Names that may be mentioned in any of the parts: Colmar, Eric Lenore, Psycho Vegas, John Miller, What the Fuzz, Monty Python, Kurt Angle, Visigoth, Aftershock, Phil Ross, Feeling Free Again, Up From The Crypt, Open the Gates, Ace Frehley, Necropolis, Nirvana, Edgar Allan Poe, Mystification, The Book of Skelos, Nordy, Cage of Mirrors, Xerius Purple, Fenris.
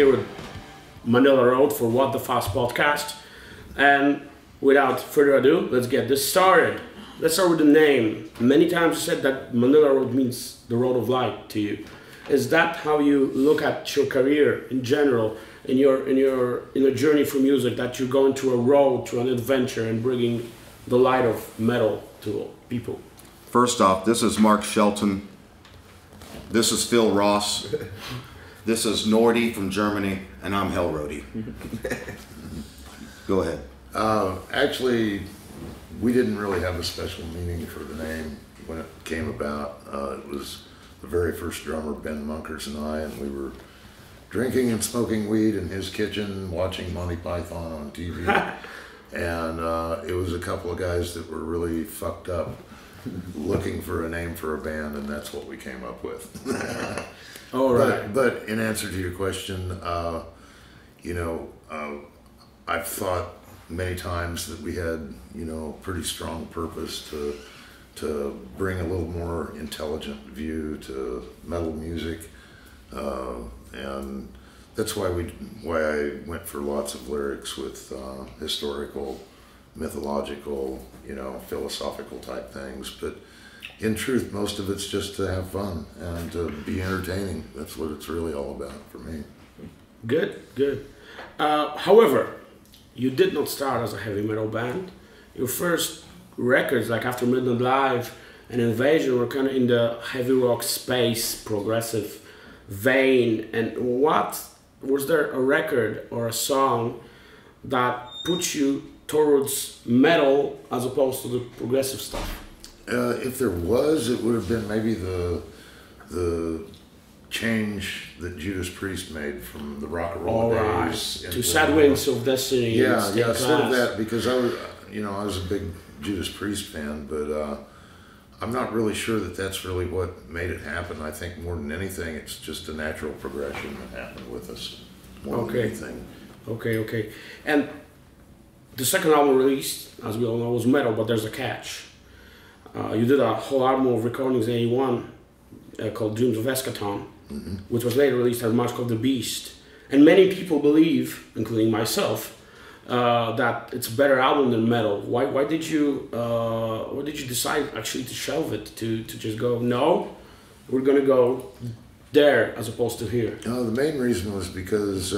here with Manilla Road for What the Fuzz podcast. And without further ado, let's get this started. Let's start with the name. Many times you said that Manilla Road means the road of light to you. Is that how you look at your career in general, in your journey through music, that you're going to a road, to an adventure, and bringing the light of metal to people? First off, this is Mark Shelton. This is Phil Ross. This is Nordy from Germany, and I'm Hellroadie. Go ahead. Actually, we didn't really have a special meaning for the name when it came about. It was the very first drummer, Ben Munkres, and I, and we were drinking and smoking weed in his kitchen, watching Monty Python on TV. And it was a couple of guys that were really fucked up looking for a name for a band, and that's what we came up with. All right. But in answer to your question, I've thought many times that we had, pretty strong purpose to bring a little more intelligent view to metal music, and that's why I went for lots of lyrics with historical, mythological, philosophical type things. But in truth, most of it's just to have fun and to be entertaining. That's what it's really all about for me. Good, good. However, you did not start as a heavy metal band. Your first records, like After Midnight Live and Invasion, were kind of in the heavy rock space, progressive vein. And was there a record or a song that put you towards metal as opposed to the progressive stuff? If there was, it would have been maybe the change that Judas Priest made from the rock and roll days to Sad Wings of Destiny. Yeah, sort of that, because I was a big Judas Priest fan, but I'm not really sure that that's really what made it happen. I think more than anything, it's just a natural progression that happened with us. Okay. And the second album released, as we all know, was metal, but there's a catch. You did a whole album of recordings in '81 called Dreams of Eschaton, which was later released as Mask of the Beast. And many people believe, including myself, that it's a better album than metal. Why did you decide actually to shelve it, to just go, no, we're gonna go there as opposed to here? The main reason was because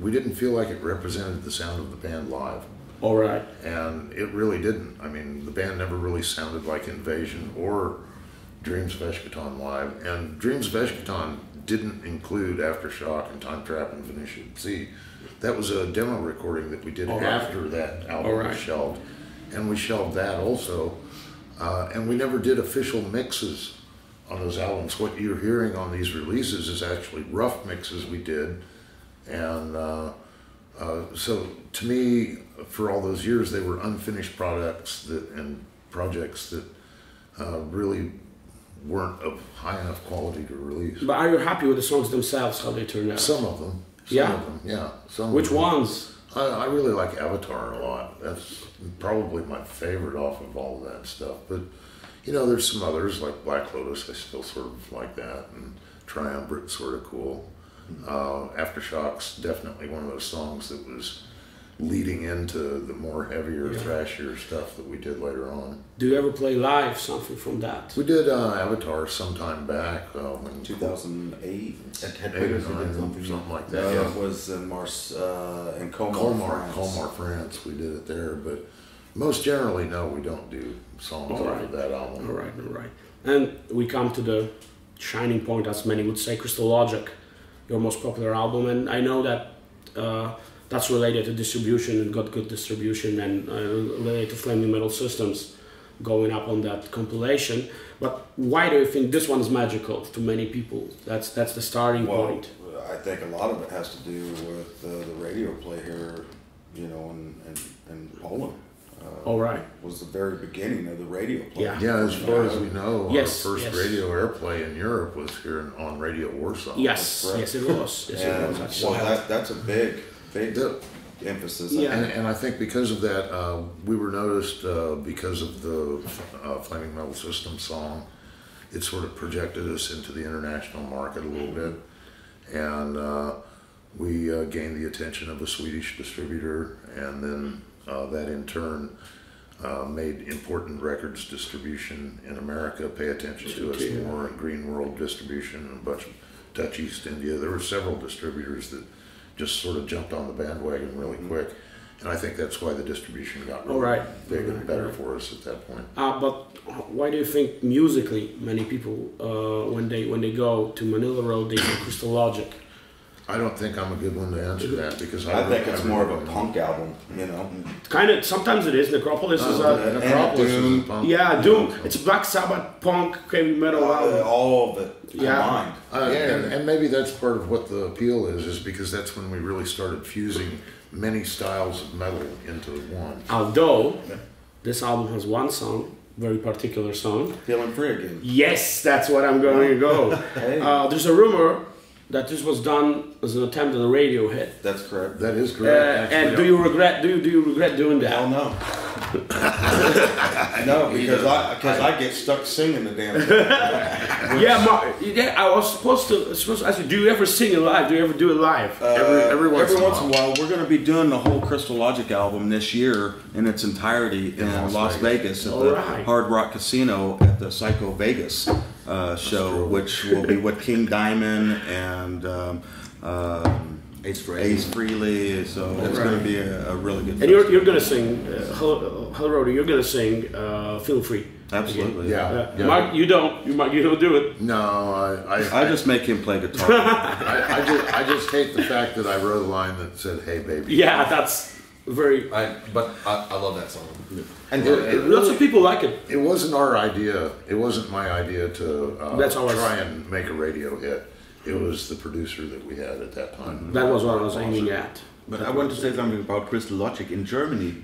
we didn't feel like it represented the sound of the band live. All right. And it really didn't. I mean, the band never really sounded like Invasion or Dreams of Eschaton live, and Dreams of Eschaton didn't include Aftershock and Time Trap and Venetian Sea. That was a demo recording that we did after that album was shelved, and we shelved that also, and we never did official mixes on those albums. What you're hearing on these releases is actually rough mixes we did, and so to me, for all those years, they were unfinished products and projects that really weren't of high enough quality to release. But are you happy with the songs themselves, how they turned out? Some of them. Which ones? I really like Avatar a lot. That's probably my favorite off of all of that stuff. But, there's some others, like Black Lotus, I still sort of like that, and Triumvirate's sort of cool. Aftershock's definitely one of those songs that was leading into the more heavier, thrashier stuff that we did later on. Do you ever play live something from that? We did Avatar sometime back. 2008? Something like that. No, it was in Colmar, France. Colmar, France, we did it there. But most generally, no, we don't do songs off of that album. All right. And we come to the shining point, as many would say, Crystal Logic, your most popular album. And I know that that's related to distribution. It got good distribution, and related to Flaming Metal Systems going up on that compilation. But why do you think this one's magical to many people? That's the starting point. I think a lot of it has to do with the radio play here, in Poland. Was the very beginning of the radio play. Yeah, as far as we know, our first radio airplay in Europe was here on Radio Warsaw. Yes, it was. That's a big emphasis. Yeah. And I think because of that, we were noticed because of the Flaming Metal System song. It sort of projected us into the international market a little bit. And we gained the attention of a Swedish distributor, and then that in turn made Important Records distribution in America pay attention to us more, and Green World distribution, and a bunch of Dutch East India. There were several distributors that just sort of jumped on the bandwagon really quick, and I think that's why the distribution got really big and better for us at that point. But why do you think musically many people when they go to Manilla Road they go Crystal Logic? I don't think I'm a good one to answer that, because I think it's more of a punk album, you know. Kind of, sometimes it is. Necropolis is a Necropolis and is a punk. Yeah, Doom. Yeah. It's Black Sabbath, punk, heavy metal album. All of it. Yeah. And maybe that's part of what the appeal is because that's when we really started fusing many styles of metal into one. Although, this album has one song, very particular song. Feeling Free Again. Yes, that's what I'm going to go. Hey. There's a rumor that this was done as an attempt at a radio hit. That's correct. That is correct. And do you regret doing that? Hell no. No, because I get stuck singing the damn thing. I was supposed to ask you, do you ever sing it live? Do you ever do it live? Every once in a while. We're going to be doing the whole Crystal Logic album this year in its entirety in Las Vegas at the Hard Rock Casino at the Psycho Vegas show, which will be with King Diamond and Ace Frehley, so it's going to be a really good. And you're going to sing Hellroadie. You're going to sing Feel Free. Absolutely. Yeah. Mark, you don't do it. No, I just make him play guitar. I just hate the fact that I wrote a line that said "Hey baby." Yeah, that's very. But I love that song. Yeah. And lots of people like it. It wasn't our idea. It wasn't my idea to try and make a radio hit. It was the producer that we had at that time. That was what I was aiming at. But I want to say something about Crystal Logic. In Germany,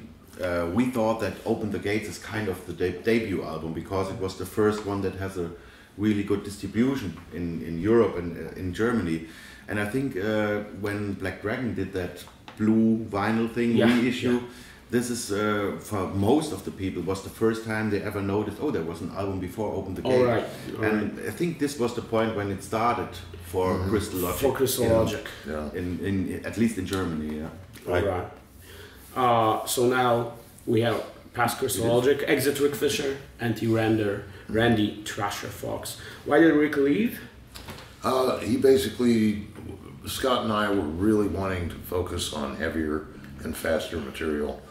we thought that Open the Gates is kind of the debut album because it was the first one that has a really good distribution in Europe and in Germany. And I think when Black Dragon did that blue vinyl thing, reissue, this is, for most of the people, was the first time they ever noticed, oh, there was an album before Open the Gate. I think this was the point when it started for Crystal Logic. For Crystal Logic. Yeah. At least in Germany, yeah. Alright. So now we have past Crystal Logic, exit Rick Fisher, Randy Thrasher Fox. Why did Rick leave? He basically, Scott and I were really wanting to focus on heavier and faster material.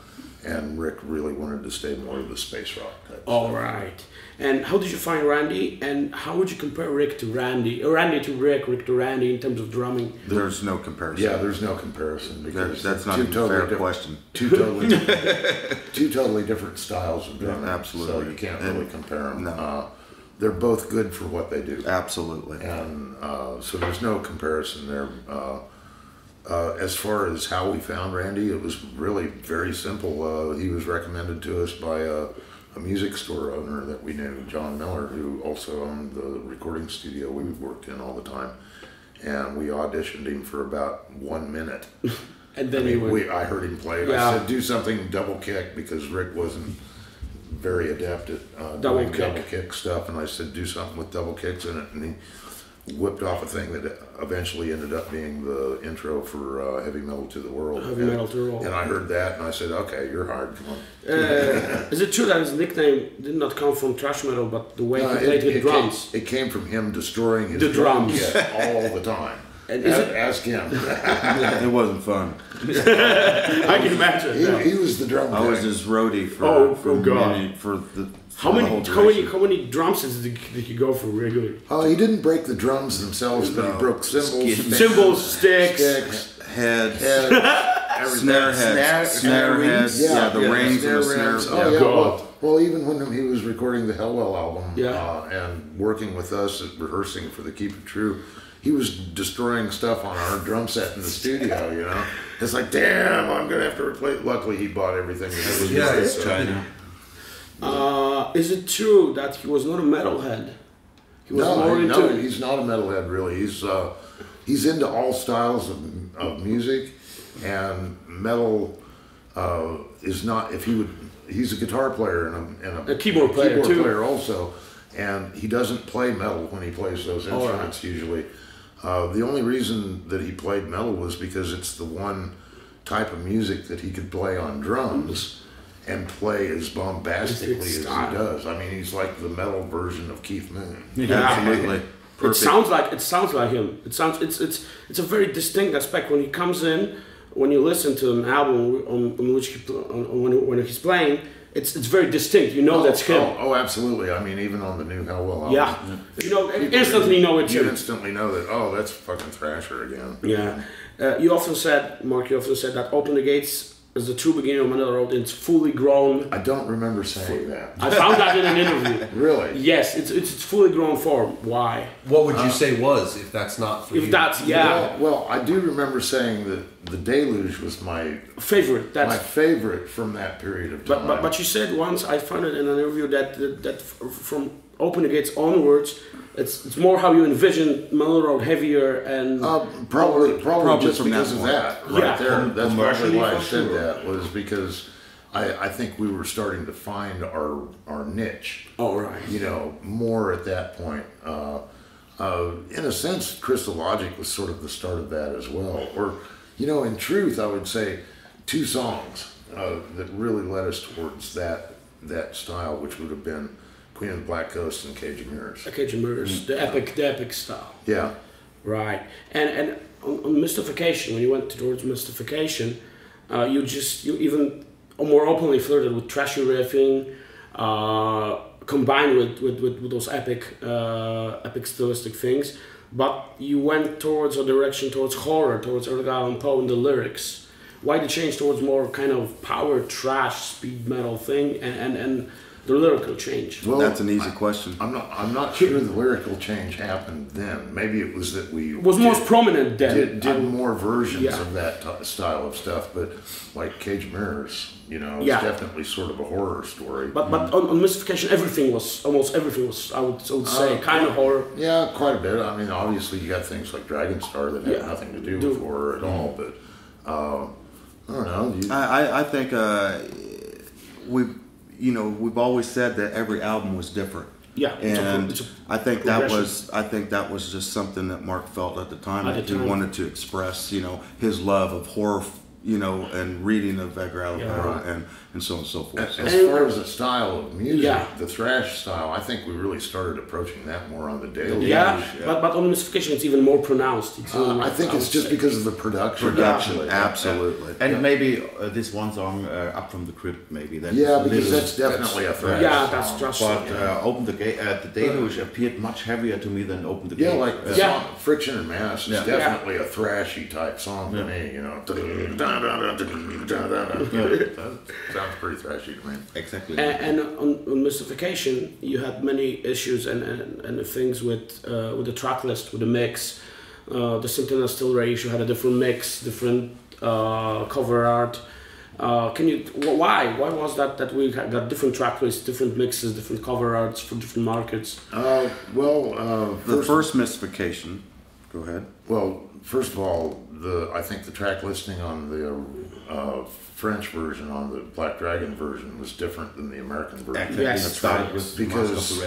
And Rick really wanted to stay more of the space rock type. All right. And how did you find Randy? And how would you compare Rick to Randy? Or Randy to Rick, Rick to Randy in terms of drumming? There's no comparison. Yeah, there's no comparison. Because that's not even a fair question. Two totally different styles of drumming. Yeah, absolutely. So you can't really compare them. No. They're both good for what they do. Absolutely. And so there's no comparison there. As far as how we found Randy, it was really very simple. He was recommended to us by a music store owner that we knew, John Miller, who also owned the recording studio we worked in all the time. And we auditioned him for about 1 minute. And then I heard him play. Yeah. I said, do something double kick, because Rick wasn't very adept at double kick stuff. And I said, do something with double kicks in it. And he whipped off a thing that eventually ended up being the intro for Heavy Metal to the World. And I heard that and I said, okay, you're hard, come on. Is it true that his nickname did not come from thrash metal, but the way he played with drums? It came from him destroying his drum kit all the time. And ask him. It wasn't fun. I can imagine. He was the drum guy. I was his roadie for how many drum sets did you go for regularly? He didn't break the drums themselves, but he broke cymbals, sticks, heads, snare heads. Yeah, the rings and the snares. Well, even when he was recording the Hellwell album and working with us at rehearsing for the Keep It True, he was destroying stuff on our drum set in the studio, you know? It's like, damn, I'm going to have to replace. Luckily, he bought everything. It's China. Is it true that he was not a metalhead? No, he's not a metalhead, really. He's into all styles of music, and metal is not, if he would, he's a guitar player and a keyboard player also, and he doesn't play metal when he plays those instruments usually. The only reason that he played metal was because it's the one type of music that he could play on drums and play as bombastically as he does. I mean, he's like the metal version of Keith Moon. Yeah, absolutely. Perfect. It sounds like him. It's a very distinct aspect when he comes in. When you listen to an album on which he, when he's playing, it's very distinct. You know that's him. Oh, absolutely. I mean, even on the new Hellwell album. Yeah. You know, instantly know it's him. You instantly know that, oh, that's fucking Thrasher again. Yeah. You often said, Mark, that Open the Gates is the true beginning of Manilla Road. It's fully grown. I don't remember saying that. I found that in an interview. Really? Yes, it's fully grown form. Why? What would you say was, if that's not for you? If that's, yeah. Well, I do remember saying that The Deluge was my favorite. That's my favorite from that period of time. But you said once, I found it in an interview, that from Open the Gates onwards, it's more how you envision Manilla Road, heavier and probably just because of that right there. That's probably why I said that, was because I think we were starting to find our niche. Oh right, you know, more at that point. In a sense, Crystal Logic was sort of the start of that as well. Or, you know, in truth, I would say two songs that really led us towards that style, which would have been Queen of the Black Coast and Cage of Mirrors. Cage of Mirrors, the epic style. Yeah. Right. And on Mystification, when you went towards Mystification, you even more openly flirted with trashy riffing, combined with those epic stylistic things. But you went towards a direction towards horror, towards Edgar Allan Poe and the lyrics. Why the change towards more kind of power, trash, speed metal thing, and the lyrical change? Well, that's an easy question. I'm not sure the lyrical change happened then. Maybe it was that we was most prominent then. Did more versions of that style of stuff, but like Cage of Mirrors, you know, it's definitely sort of a horror story. But on Mystification, almost everything was I would say kind of horror. Yeah, quite a bit. I mean, obviously you got things like Dragon Star that had nothing to do with horror at all. But I don't know. I think we've always said that every album was different. Yeah, and I think that was just something that Mark felt at the time, that he wanted to express, you know, his love of horror, you know, and reading of Edgar Allan Poe and so on and so forth. As far as the style of music, the thrash style, I think we really started approaching that more on the daily. Yeah. But on Mystification, it's even more pronounced. I think it's just because of the production. Production, absolutely. And maybe this one song, Up From the Crypt, maybe. Because that's definitely a thrash. Yeah, that's thrash. But Open the Gate, The Deluge appeared much heavier to me than Open the Gate. Yeah, like the song Friction and Mass is definitely a thrashy type song to me, you know. That sounds pretty thrashy to me. Exactly. And on Mystification, you had many issues and the things with the track list, with the mix. The Sentinel Steel reissue had a different mix, different cover art. Why was that we got different track lists, different mixes, different cover arts for different markets? The first Mystification. Go ahead. Well, first of all, I think the track listing on the French version, on the Black Dragon version, was different than the American version. Yes, because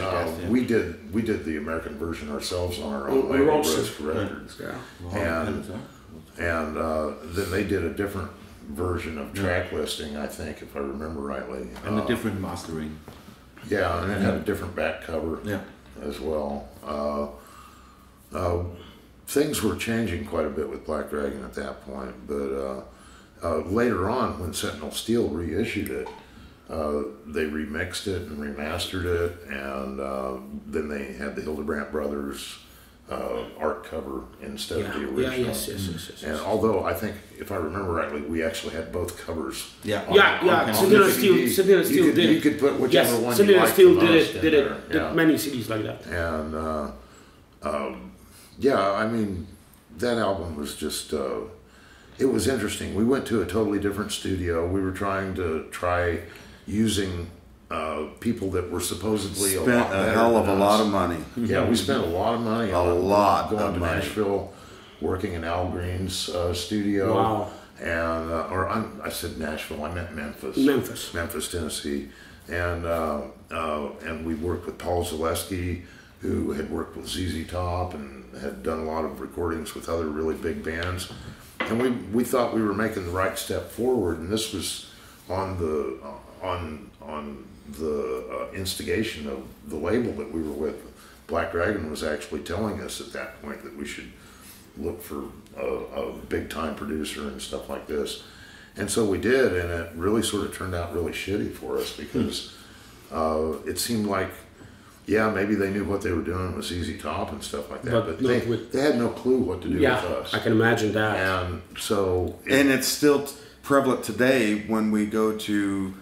we did the American version ourselves on our own label, Records. Yeah. And then they did a different version of track listing, I think, if I remember rightly, and a different mastering. Yeah, and it had a different back cover. Yeah. As well. Things were changing quite a bit with Black Dragon at that point, but later on, when Sentinel Steel reissued it, they remixed it and remastered it, and then they had the Hildebrandt Brothers art cover instead of the original. Yeah, yes. And although I think, if I remember rightly, we actually had both covers. Yeah. Sentinel Steel did it. You could put whichever one you liked the most. Sentinel Steel did many CDs like that. And yeah, I mean, that album was just, it was interesting. We went to a totally different studio. We were trying to using people that were supposedly spent a hell of a lot of money. Yeah, we spent a lot of money. Going to Nashville, working in Al Green's studio. Wow. And, I said Nashville, I meant Memphis. Memphis, Tennessee. And we worked with Paul Zaleski, who had worked with ZZ Top and had done a lot of recordings with other really big bands. And we thought we were making the right step forward, and this was on the instigation of the label that we were with. Black Dragon was actually telling us at that point that we should look for a big-time producer and stuff like this. And so we did, and it really sort of turned out really shitty for us because it seemed like, yeah, maybe they knew what they were doing with ZZ Top and stuff like that, but no, they had no clue what to do with us. I can imagine that. And so... It's still prevalent today when we go to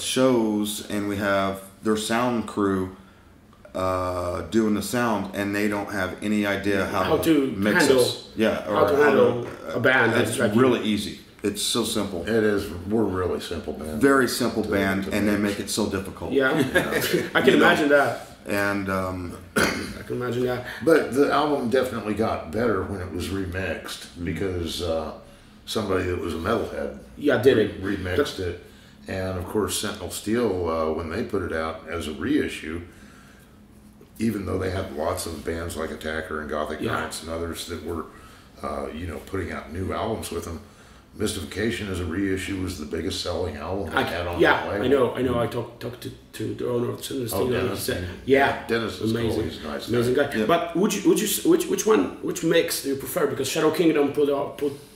shows and we have their sound crew doing the sound, and they don't have any idea how to handle a band. It's really easy. It's so simple. It is. We're really simple band. Very simple band, and they make it so difficult. Yeah, I can imagine that. And I can imagine that. But the album definitely got better when it was remixed because somebody that was a metalhead remixed it. And of course, Sentinel Steel, when they put it out as a reissue, even though they had lots of bands like Attacker and Gothic Knights and others that were, you know, putting out new albums with them, Mystification as a reissue was the biggest selling album I had on that label. I know. I talked to the owner of Sentinel Steel. Oh, Dennis. Dennis is amazing. Cool. He's a nice amazing guy. Yeah. But which mix do you prefer? Because Shadow Kingdom put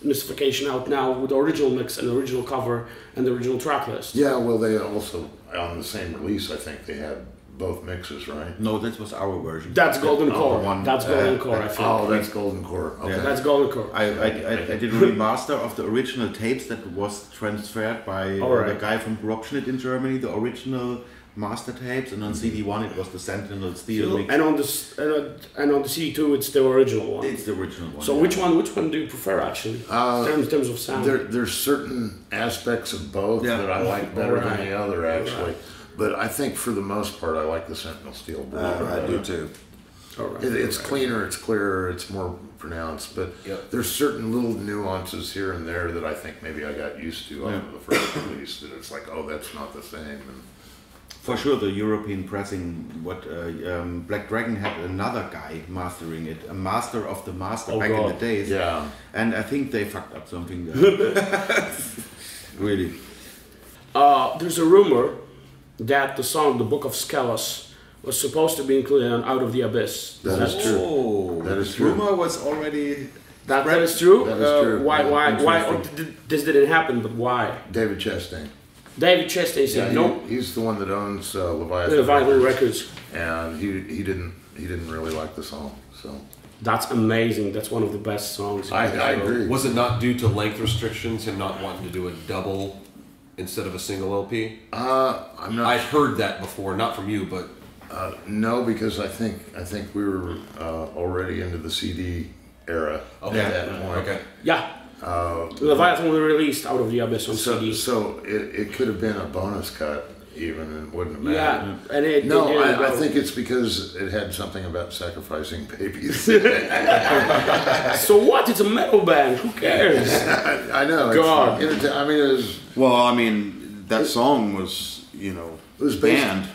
Mystification out now with the original mix and the original cover and the original track list. Yeah, well, they also on the same release, I think they had both mixes, right? No, that was our version. That's Golden Core. That's Golden Core, I think. Oh, that's Golden Core. Okay. Yeah, that's Golden Core. I did a remaster of the original tapes that was transferred by the guy from Rockschnitt in Germany, the original master tapes, and on CD1 it was the Sentinel Steel mix. And on the CD2 it's the original one. It's the original one. So which one do you prefer actually? In terms of sound, there's certain aspects of both that I like better than the other actually. But I think for the most part, I like the Sentinel Steel. I do too. All right. It's cleaner, it's clearer, it's more pronounced. But there's certain little nuances here and there that I think maybe I got used to on the first release. That it's like, oh, that's not the same. And for sure, the European pressing, Black Dragon had another guy mastering it, a master of the master back in the days. Yeah. And I think they fucked up something there. Really. There's a rumor that the song "The Book of Skelos" was supposed to be included on "Out of the Abyss." That is true. That is true. Rumor was already. That is true. That is true. Why? This didn't happen, but why? David Chastain. David Chastain said no. He's the one that owns Leviathan Records, and he didn't really like the song. So that's amazing. That's one of the best songs. I agree. Was it not due to length restrictions and not wanting to do a double instead of a single LP? I'm not. I've heard that before, not from you, but no, because I think we were already into the CD era at that point. Okay. Yeah. Leviathan was released Out of the Abyss on CD. So it could have been a bonus cut even, and it wouldn't have mattered. Yeah, and I think it's because it had something about sacrificing babies. So what? It's a metal band. Who cares? I know. God. I mean, it was... Well, I mean, that song was, you know, it was banned,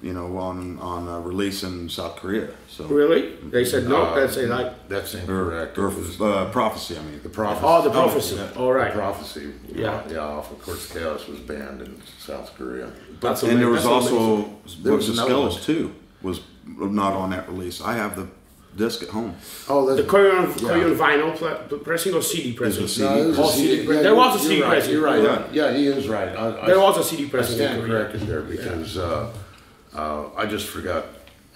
you know, on a release in South Korea. So really, they said no. That's incorrect. Prophecy. I mean, the prophecy. Oh, the prophecy. Oh, yeah. All right. The prophecy. Yeah. Yeah. Of course, Chaos was banned in South Korea. But and there was also the Skelos too was not on that release. I have the disc at home. Oh, that's the Korean vinyl pressing or CD pressing? There was a CD pressing. You're right. Yeah, he is right. There was a CD pressing. I stand corrected there because I just forgot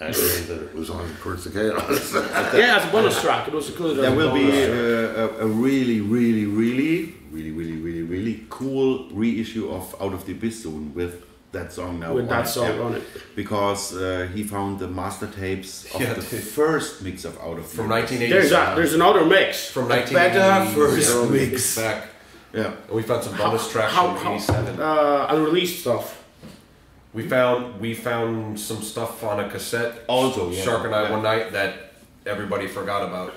actually that it was on Courts of Chaos. Yeah, it's a bonus track. It was included. There will be a really cool reissue of Out of the Abyss soon with that song now. With that song on it. Because he found the master tapes of the first mix of Out of the Abyss. From 1980. There's another mix. From 1980. First mix. Back. Yeah. And we found some bonus tracks from 87. Unreleased stuff. We found some stuff on a cassette. Also, Shark and I one night that everybody forgot about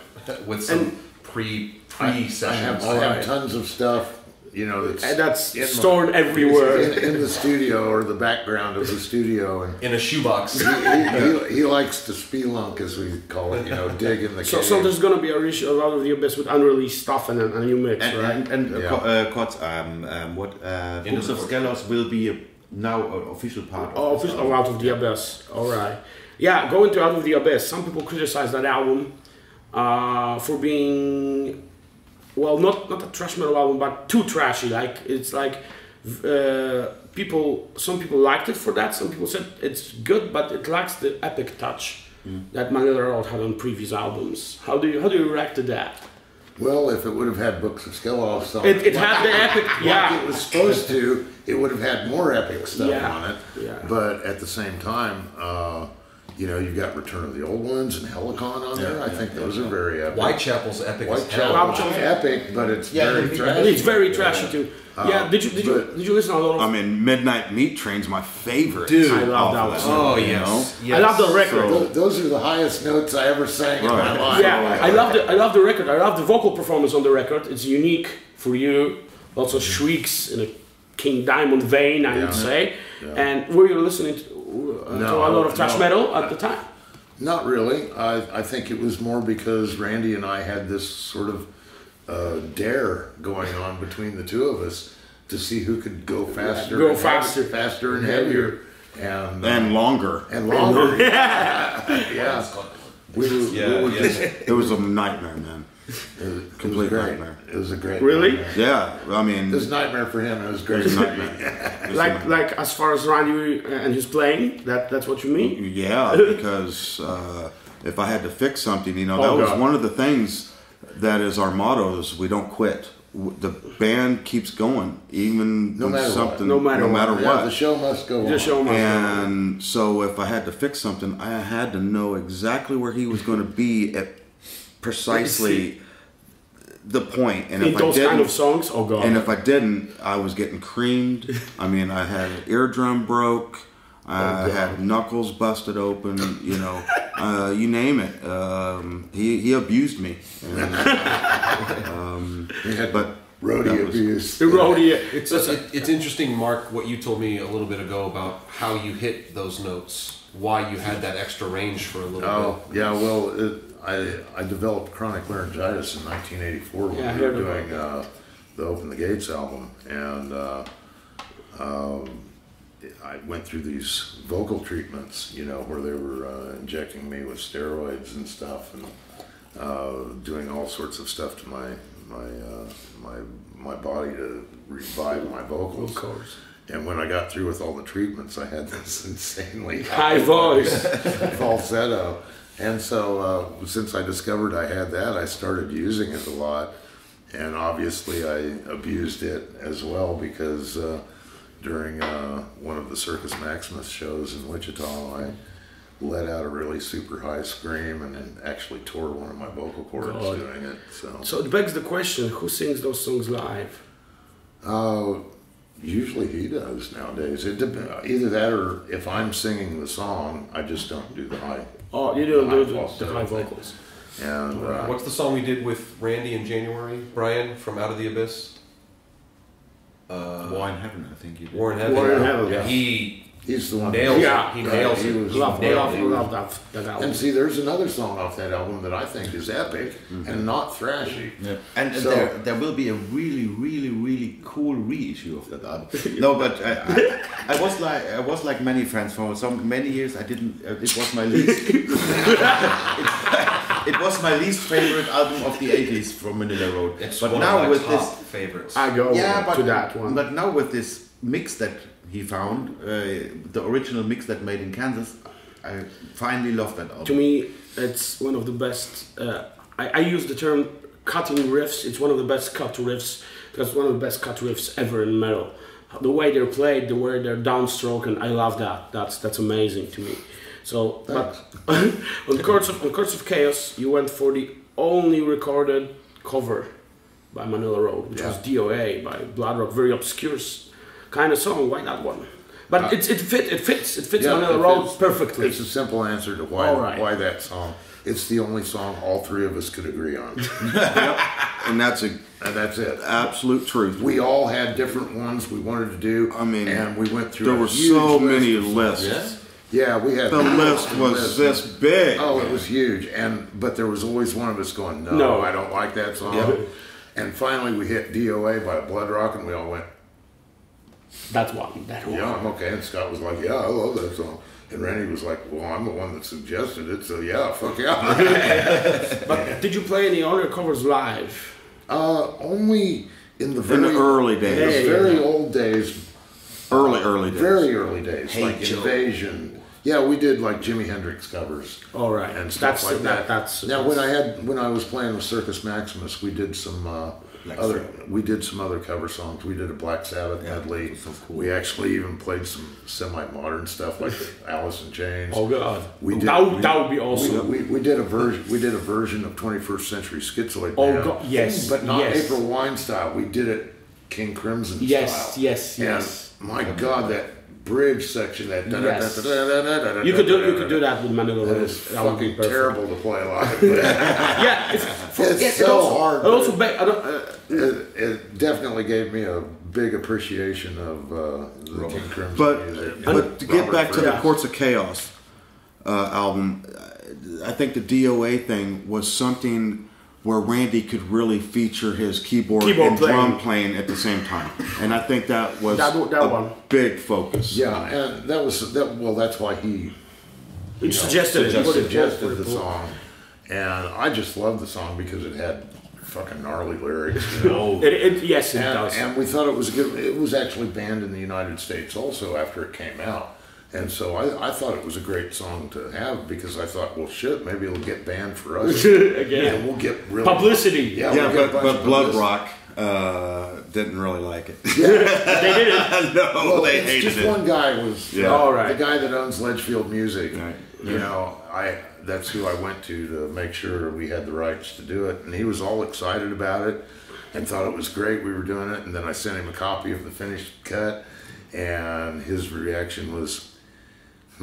with some pre sessions. I have tons of stuff. you know, that's stored everywhere in the studio or the background of the studio, and in a shoebox. He likes to spelunk, as we call it, you know, dig in the cave. So there's going to be a lot of the Abyss with unreleased stuff and a new mix, right? Books of Skelos will be now an official part of Out of the Abyss. All right, yeah, going to Out of the Abyss. Some people criticize that album for being, well, not a thrash metal album, but too trashy. Like, it's like some people liked it for that. Some people said it's good, but it lacks the epic touch that Manilla Road had on previous albums. How do you react to that? Well, if it would have had Books of Skelos on it, had the epic, like it was supposed to, it would have had more epic stuff on it. Yeah. But at the same time, you know, you've got Return of the Old Ones and Helicon on there. I think those are very epic. Whitechapel's epic. Whitechapel's epic, but it's very trashy. It's very trashy too. Did you listen to a lot of? I mean, Midnight Meat Train's my favorite. Dude, I love that one. Oh, yes. I love the record. So, those are the highest notes I ever sang in my life. Yeah, I love the record. I love the vocal performance on the record. It's unique for you. Lots of shrieks in a King Diamond vein, I would say. Yeah. And were you listening to a lot of thrash metal at the time? Not really. I think it was more because Randy and I had this sort of dare going on between the two of us to see who could go faster, faster and heavier, and longer, It was a nightmare, man. It was a complete nightmare. It was a great nightmare. Yeah, I mean, it was a nightmare for him. It was great. Like as far as Randy and his playing, that's what you mean. Yeah, because if I had to fix something, you know, that was one of the things that is our motto: is we don't quit. The band keeps going, even no matter what. Yeah, the show must go on. And so, if I had to fix something, I had to know exactly where he was going to be at. Precisely the point, and if I didn't, kind of songs, and if I didn't, I was getting creamed. I mean, I had an eardrum broke, I had knuckles busted open, you know, you name it. He abused me, and, but roadie abuse. It's interesting, Mark, what you told me a little bit ago about how you hit those notes, why you had that extra range for a little bit. Yeah, well. I developed chronic laryngitis in 1984 when we were doing the Open the Gates album, and I went through these vocal treatments, you know, where they were injecting me with steroids and stuff, and doing all sorts of stuff to my body to revive my vocals. Of course. And when I got through with all the treatments, I had this insanely high voice, falsetto. And so, since I discovered I had that, I started using it a lot, and obviously I abused it as well, because during one of the Circus Maximus shows in Wichita, I let out a really super high scream and then actually tore one of my vocal cords doing it. So it begs the question, who sings those songs live? Usually he does nowadays. It depends. Either that, or if I'm singing the song, I just don't do the high. Oh, you don't do the high vocals. And what's the song we did with Randy in January, Brian, from Out of the Abyss? War in Heaven, I think you did. War in Heaven. War in Heaven. Yeah. He's the one. He nails it. He loved that album. And see, there's another song off that album that I think is epic and not thrashy. Yeah. And so, there will be a really, really, really cool reissue of that album. No, but I was like many friends for so many years. I didn't. It was my least. It was my least favorite album of the '80s from Manilla Road. It's but one now of my with top this favorites. I go to that one. But now with this mix that he found, the original mix that made in Kansas, I finally love that album. To me, it's one of the best, I use the term cutting riffs, it's one of the best cut riffs, because one of the best cut riffs ever in metal. The way they're played, the way they're downstroke, and I love that, that's amazing to me. So, on Courts of Chaos, you went for the only recorded cover by Manilla Road, which was DOA by Blood Rock, very obscure kind of song. Why not one? But it fits Manilla Road perfectly. It's a simple answer to why that song. It's the only song all three of us could agree on. And that's it. Absolute truth. We all had different ones we wanted to do. I mean, and we went through. There were so many lists. Yeah, we had. The list was this big. Oh, it was huge. And but there was always one of us going, no, I don't like that song. Yeah. And finally, we hit DOA by Blood Rock, and we all went, that's one. That one. Yeah, I'm okay. And Scott was like, yeah, I love that song. And Randy was like, well, I'm the one that suggested it, so yeah, fuck yeah. But did you play any honor covers live? Only in the very early days. Very old days. Early days. Very early days. Like Invasion. Yeah, we did like Jimi Hendrix covers. All right. And stuff like that. Now when I was playing with Circus Maximus, we did some other cover songs. We did a Black Sabbath medley. So cool. We actually even played some semi-modern stuff like Alice in Chains. Oh God, that would be awesome. We did a version. We did a version of 21st Century Schizoid. Oh now. God, yes, but not April Wine style. We did it King Crimson style. Yes. And my God, that bridge section. That you could do. You could do that with Manilla Road. It's fucking terrible to play live. Yeah, it's so hard. It definitely gave me a big appreciation of the King Crimson music. But to get back to the Courts of Chaos album, I think the DOA thing was something where Randy could really feature his keyboard and drum playing at the same time, and I think that was a big focus. Yeah, and that was well, that's why he suggested the song, and I just loved the song because it had fucking gnarly lyrics, you know. Yes, it does. And we thought it was good. It was actually banned in the United States also after it came out, and so I thought it was a great song to have because I thought, well, shit, maybe it'll get banned for us again. And we'll get really publicity. But Blood Rock didn't really like it. Yeah, they didn't. No, well, they hated it. Just one guy was the guy that owns Ledgefield Music. Right. You know, that's who I went to make sure we had the rights to do it. And he was all excited about it and thought it was great we were doing it. And then I sent him a copy of the finished cut, and his reaction was, I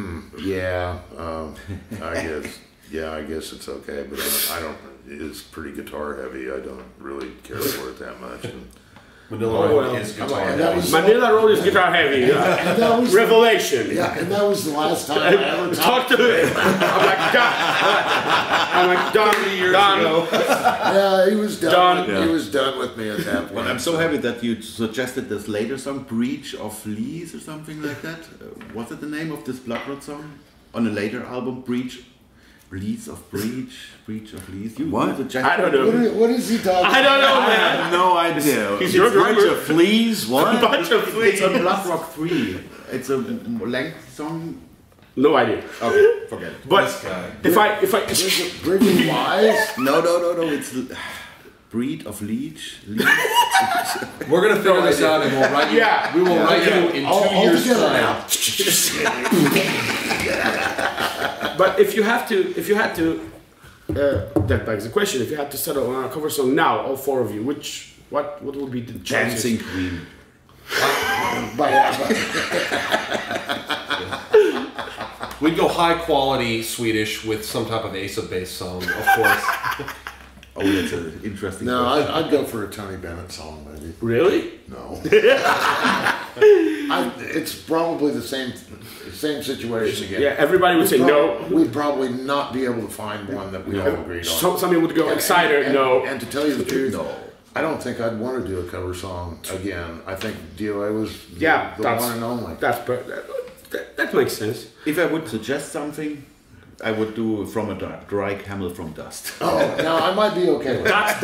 guess it's okay. But it's pretty guitar heavy. I don't really care for it that much. And, Manilla Road is guitar heavy. Revelation. Yeah, and that was the last time I ever talked to him. I'm like, done. Yeah, he was done. He was done with me at that point. But I'm so happy that you suggested this later song, Breach of Lease or something like that. Was it the name of this Blood Road song? On a later album, Breach. Lease of Breach, Breach of Lease. What? I don't know. What is he talking about? I don't know, man. I have no idea. He's a bunch of fleas. What? A bunch of fleas. It's on Blood Rock 3. It's a length song. No idea. Okay, forget it. But if I Bridget Wise? No. It's the Breed of Leech. We're gonna figure this out, and we'll write you. Yeah, we will write you in 2 years from now. But that begs the question. If you had to settle on a cover song now, all four of you, what would be the chances? Dancing Queen. We'd go high quality Swedish with some type of Ace of Base song, of course. Oh, that's an interesting. No, I'd go for a Tony Bennett song, maybe. Really? No. It's probably the same situation again. Yeah, everybody would say no. We'd probably not be able to find one that we all agreed on. Somebody would go Exciter, no. And to tell you the truth, I don't think I'd want to do a cover song again. I think DOA was the one and only. That makes sense. If I would suggest something, I would do From a Dry Camel from Dust. Oh, no, I might be okay with that's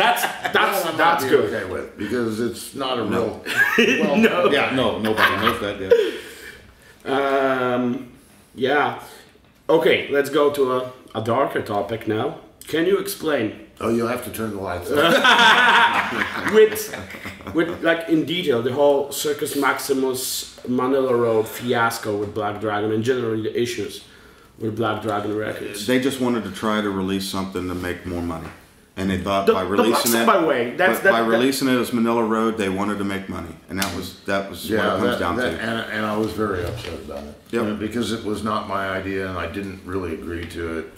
good. Okay with because it's not a real. Well, nobody knows that yet. Okay, let's go to a darker topic now. Can you explain? Oh, you'll have to turn the lights on. with like in detail the whole Circus Maximus Manilla Road fiasco with Black Dragon and generally the issues with Black Dragon Records. They just wanted to try to release something to make more money. And they thought by releasing it as Manilla Road, they wanted to make money. And that was what it comes down to. And I was very upset about it. Yep. Because it was not my idea and I didn't really agree to it.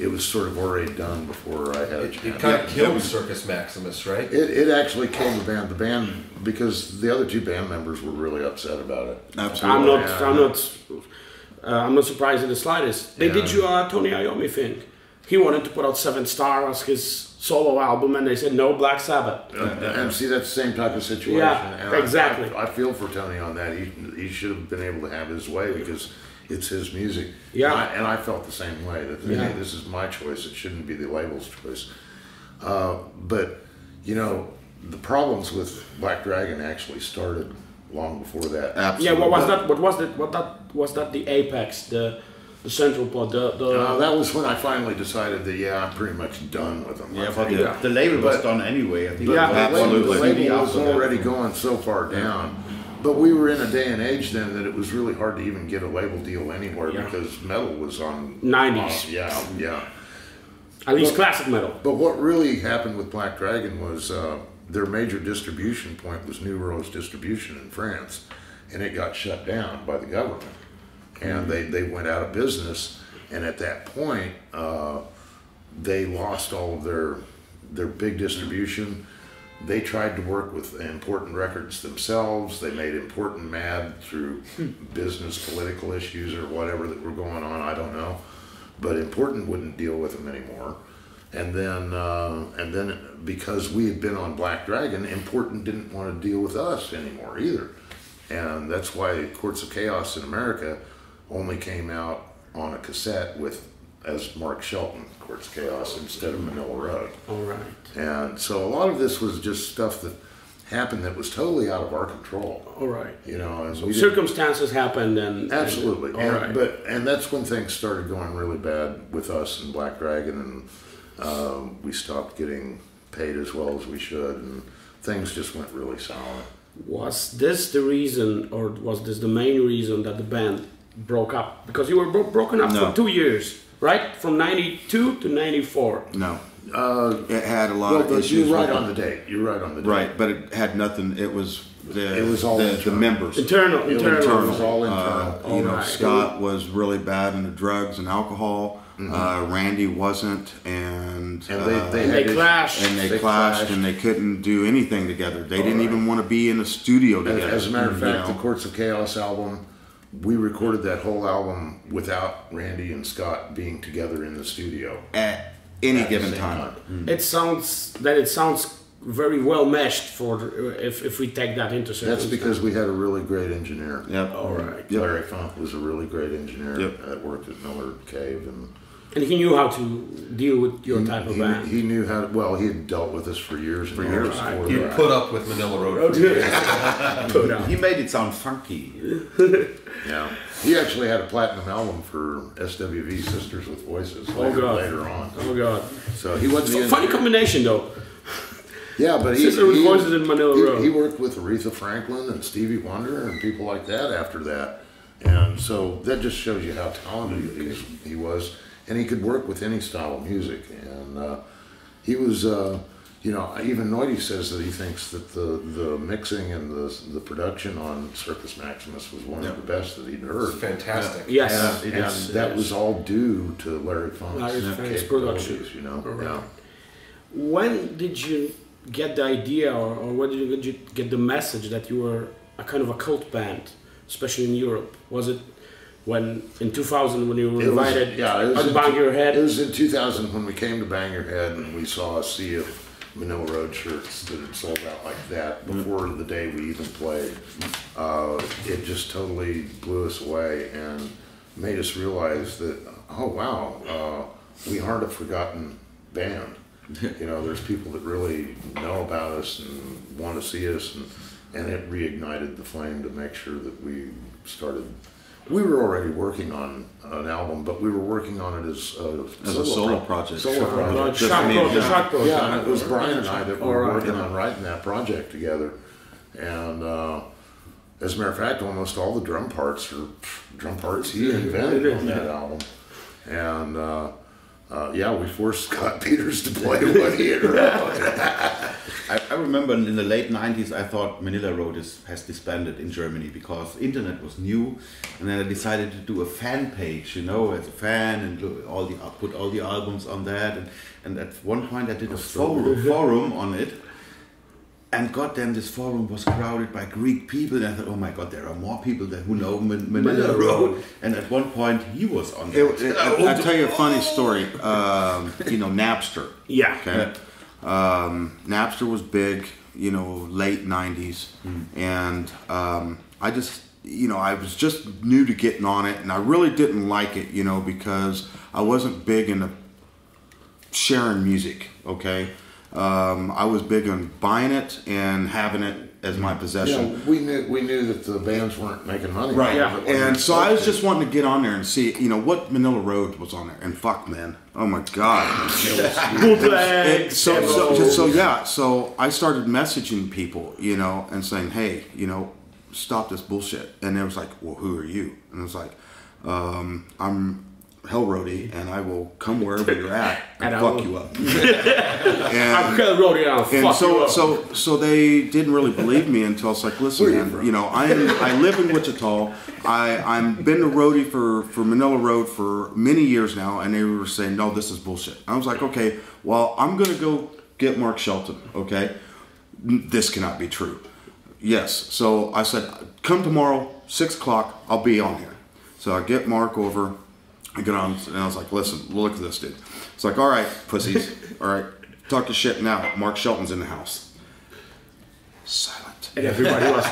it was sort of already done before I had a chance. It kind of killed Circus Maximus, right? It actually killed the band. The band, because the other two band members were really upset about it. Absolutely. I'm not surprised in the slightest. They did you a Tony Iommi thing. He wanted to put out Seven Star as his solo album, and they said no Black Sabbath. And see, that's the same type of situation. Yeah, and exactly. I feel for Tony on that. He should have been able to have his way because it's his music. Yeah. And I felt the same way. That hey, this is my choice. It shouldn't be the label's choice. But, you know, the problems with Black Dragon actually started long before that. Absolutely. Yeah. Was that the apex? The central part. That was when I finally decided that I'm pretty much done with them. Yeah, but the label was done anyway. I think. Yeah, absolutely. The label was already going so far down. But we were in a day and age then that it was really hard to even get a label deal anywhere because metal was on 90s. At least classic metal. But what really happened with Black Dragon was their major distribution point was New Rose Distribution in France, and it got shut down by the government. And they went out of business, and at that point, they lost all of their big distribution. They tried to work with Important Records themselves. They made Important mad through business, political issues, or whatever that were going on, I don't know. But Important wouldn't deal with them anymore. And then because we had been on Black Dragon, Important didn't want to deal with us anymore either. And that's why Courts of Chaos in America only came out on a cassette with as Mark Shelton, Courts of Chaos, instead of Manilla Road. All right. And so a lot of this was just stuff that happened that was totally out of our control. All right. You know, as we circumstances happened, and absolutely. And that's when things started going really bad with us and Black Dragon, and we stopped getting paid as well as we should, and things just went really sour. Was this the reason, or was this the main reason that the band broke up? Because you were broken up for 2 years, right? From 92 to 94. No. It had a lot of issues. You're right on the date. You're right on the date. Right, but it had nothing. It was all the members. Internal. It was all internal. Scott was really bad into drugs and alcohol. Mm-hmm. Randy wasn't, and they clashed, and they couldn't do anything together. They didn't even want to be in a studio together. As a matter of fact, the Courts of Chaos album, we recorded that whole album without Randy and Scott being together in the studio at any given time. Mm-hmm. It sounds very well meshed for if we take that into certain. That's because we had a really great engineer. Yep. All right. Larry Funk was a really great engineer that worked at Miller Cave and he knew how to deal with your type of band. He knew how to, he had dealt with us for years. He put up with Manilla Road. He made it sound funky. Yeah. He actually had a platinum album for SWV Sisters with Voices later on. Oh, God. So he wasn't the funny combination, though. Yeah, but he worked with Aretha Franklin and Stevie Wonder and people like that after that. And so that just shows you how talented he was. And he could work with any style of music, and he was, even Nordy says that he thinks that the mixing and the production on Circus Maximus was one of the best that he'd heard. It's fantastic. Yes. And that was all due to Larry Funk's production, Right. When did you get the idea, or when did you get the message that you were a kind of a cult band, especially in Europe? Was it in 2000 when you were invited to Bang Your Head? It was in 2000 when we came to Bang Your Head and we saw a sea of Manilla Road shirts that had sold out like that before the day we even played. It just totally blew us away and made us realize that, oh wow, we aren't a forgotten band. There's people that really know about us and want to see us, and it reignited the flame to make sure that we started. We were already working on an album, but we were working on it as a solo project. Solo project. It was Brian and I that were working on writing that project together, and as a matter of fact, almost all the drum parts he invented on that album, and. Yeah, we forced Scott Peters to play one year in a row. I remember in the late 90s, I thought Manilla Road has disbanded in Germany because internet was new, and then I decided to do a fan page, you know, as a fan, and all the put all the albums on that, and at one point I did a forum on it, and goddamn, this forum was crowded by Greek people, and I thought, oh my god, there are more people there who know Manilla Road, and at one point he was on there. I'll tell you a funny story, you know, Napster. Yeah. Okay. Napster was big, you know, late 90s, and I just, you know, I was just new to getting on it, and I really didn't like it, you know, because I wasn't big into sharing music, okay? I was big on buying it and having it as my possession. Yeah, we knew that the bands weren't making money. Right, yeah. And so I was just wanting to get on there and see, you know, what Manilla Road was on there. And fuck, man. Oh, my God. So I started messaging people, you know, and saying, hey, you know, stop this bullshit. And they was like, well, who are you? And I was like, I'm Hellroadie, and I will come wherever you're at and fuck you up. I'm Hellroadie, and I'll fuck you up. So they didn't really believe me until it's like, listen, man, you know, I live in Wichita. I've been a roadie for Manilla Road for many years now, and they were saying, no, this is bullshit. I was like, okay, well, I'm gonna go get Mark Shelton. Okay, this cannot be true. Yes, so I said, come tomorrow, 6 o'clock. I'll be on here. So I get Mark over. I get on, and I was like, listen, look at this dude. It's like, all right, pussies, all right, talk your shit now. Mark Shelton's in the house. Silent. And everybody was.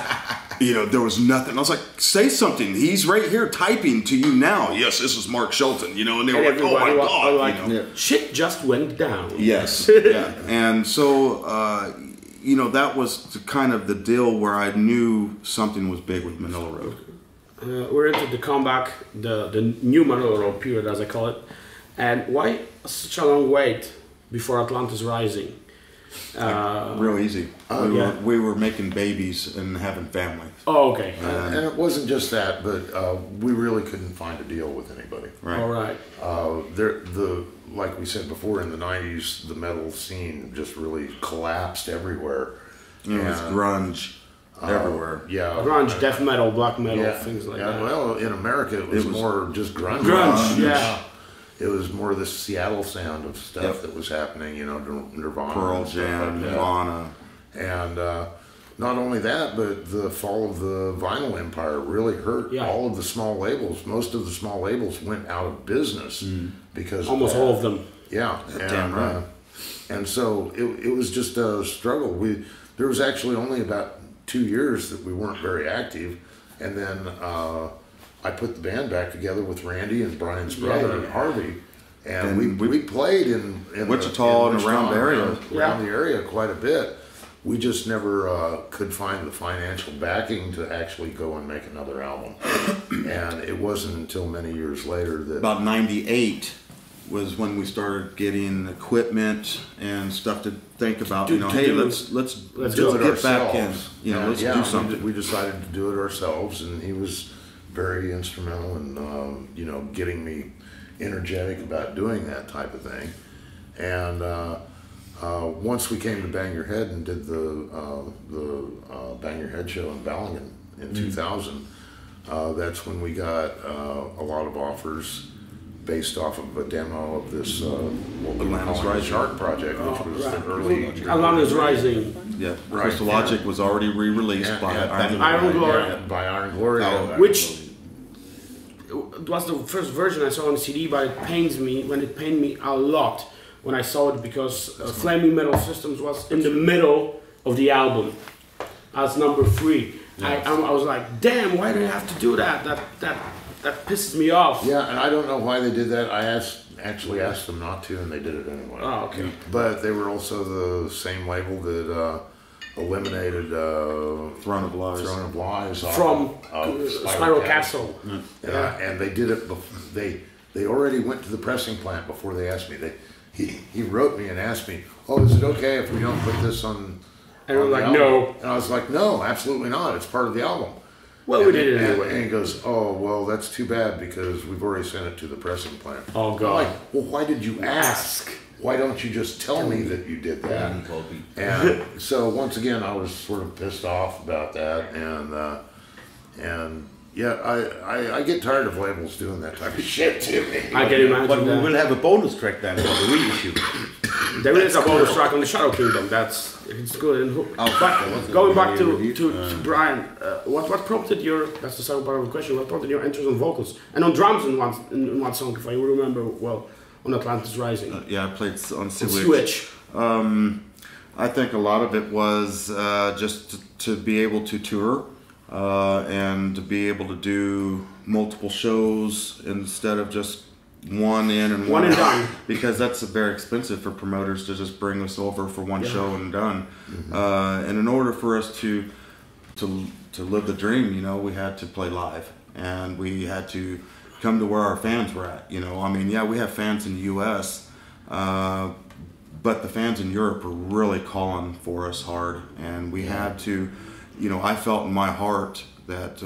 You know, there was nothing. I was like, say something. He's right here typing to you now. Yes, this is Mark Shelton, you know, and they were like, oh my God. Like, you know? Shit just went down. Yes. Yeah. And so, you know, that was kind of the deal where I knew something was big with Manilla Road. We're into the comeback, the new Manilla Road period, as I call it. And why such a long wait before Atlantis Rising? Real easy. We were making babies and having families. Oh, okay. And it wasn't just that, but we really couldn't find a deal with anybody. Right. All right. Like we said before, in the 90s, the metal scene just really collapsed everywhere. It was grunge. Everywhere, yeah, grunge, death metal, black metal, things like that. Well, in America, it was more just grunge. Grunge, yeah. It was more the Seattle sound of stuff that was happening. You know, Nirvana, Pearl Jam, Nirvana, and not only that, but the fall of the vinyl empire really hurt all of the small labels. Most of the small labels went out of business because almost all of them. Yeah, damn right. And so it was just a struggle. There was actually only about 2 years that we weren't very active, and then I put the band back together with Randy and Brian's brother and Harvey, and we played in Wichita and around the area, quite a bit. We just never could find the financial backing to actually go and make another album, and it wasn't until many years later that about '98. Was when we started getting equipment and stuff to think about. You know, hey, let's do it ourselves. Get back in. You know, let's do something. We decided to do it ourselves, and he was very instrumental in you know, getting me energetic about doing that type of thing. And once we came to Bang Your Head and did the Bang Your Head show in Ballingen in 2000, that's when we got a lot of offers. Based off of a demo of this Atlantis Rising Shark project, which was the early Atlantis Rising. Yeah, right. Crystal Logic was already re-released by Iron Glory, which was the first version I saw on CD. But it pained me a lot when I saw it, because Flaming Metal Systems was in the middle of the album as number 3. Yes. I was like, damn, why do they have to do that? That pisses me off. Yeah, and I don't know why they did that. I actually asked them not to, and they did it anyway. Oh, okay. But they were also the same label that eliminated Throne of Lies from Spiral Castle. And they did it. They already went to the pressing plant before they asked me. He wrote me and asked me, "Oh, is it okay if we don't put this on?" And I was like, "No," absolutely not. It's part of the album. Well, we did it anyway. And he goes, oh, well, that's too bad because we've already sent it to the pressing plant. Oh, God. I'm like, well, why did you ask? Why don't you just tell me that you did that? And so, once again, I was sort of pissed off about that. And yeah, I get tired of labels doing that type of shit to me. I can imagine But we will have a bonus track then for the reissue. There is a bonus track on the Shadow Kingdom. That's it's good. And but going back to Brian, what prompted your? That's the second part of the question. What prompted your interest on vocals and on drums in one song, if I remember well. On Atlantis Rising. Yeah, I played on Switch. I think a lot of it was just to be able to tour and to be able to do multiple shows instead of just one in and one out. Because that's very expensive for promoters to just bring us over for one show and done. Mm-hmm. And in order for us to live the dream, you know, we had to play live and we had to come to where our fans were at, you know. I mean, yeah, we have fans in the U.S., but the fans in Europe were really calling for us hard, and we had to, you know, I felt in my heart that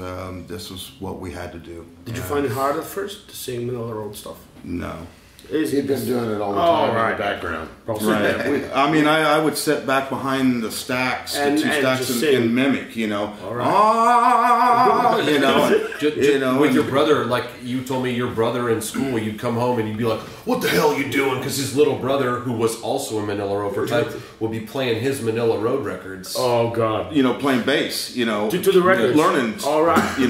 this was what we had to do. Did you find it hard at first to sing Manilla Road stuff? No. He'd been doing it all the time in the background. Right. I mean, I would sit back behind the stacks, and mimic, you know. All right. Ah, you know, with your brother, like you told me, your brother in school, you'd come home and you'd be like, "What the hell are you doing?" Because his little brother, who was also in Manilla Road for a time, would be playing his Manilla Road records. Oh God! You know, playing bass. You know, to the records, learning. All right. You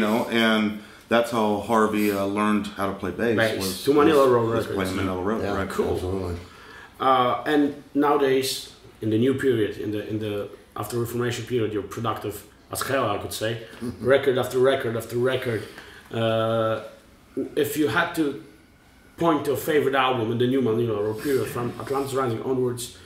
know, and. That's how Harvey learned how to play bass. Was to Manilla Road records. Playing Manilla Road records. Cool. Absolutely. And nowadays, in the new period, in the after Reformation period, you're productive as hell, I could say, record after record after record. If you had to point to a favorite album in the new Manilla Road period from Atlantis Rising onwards,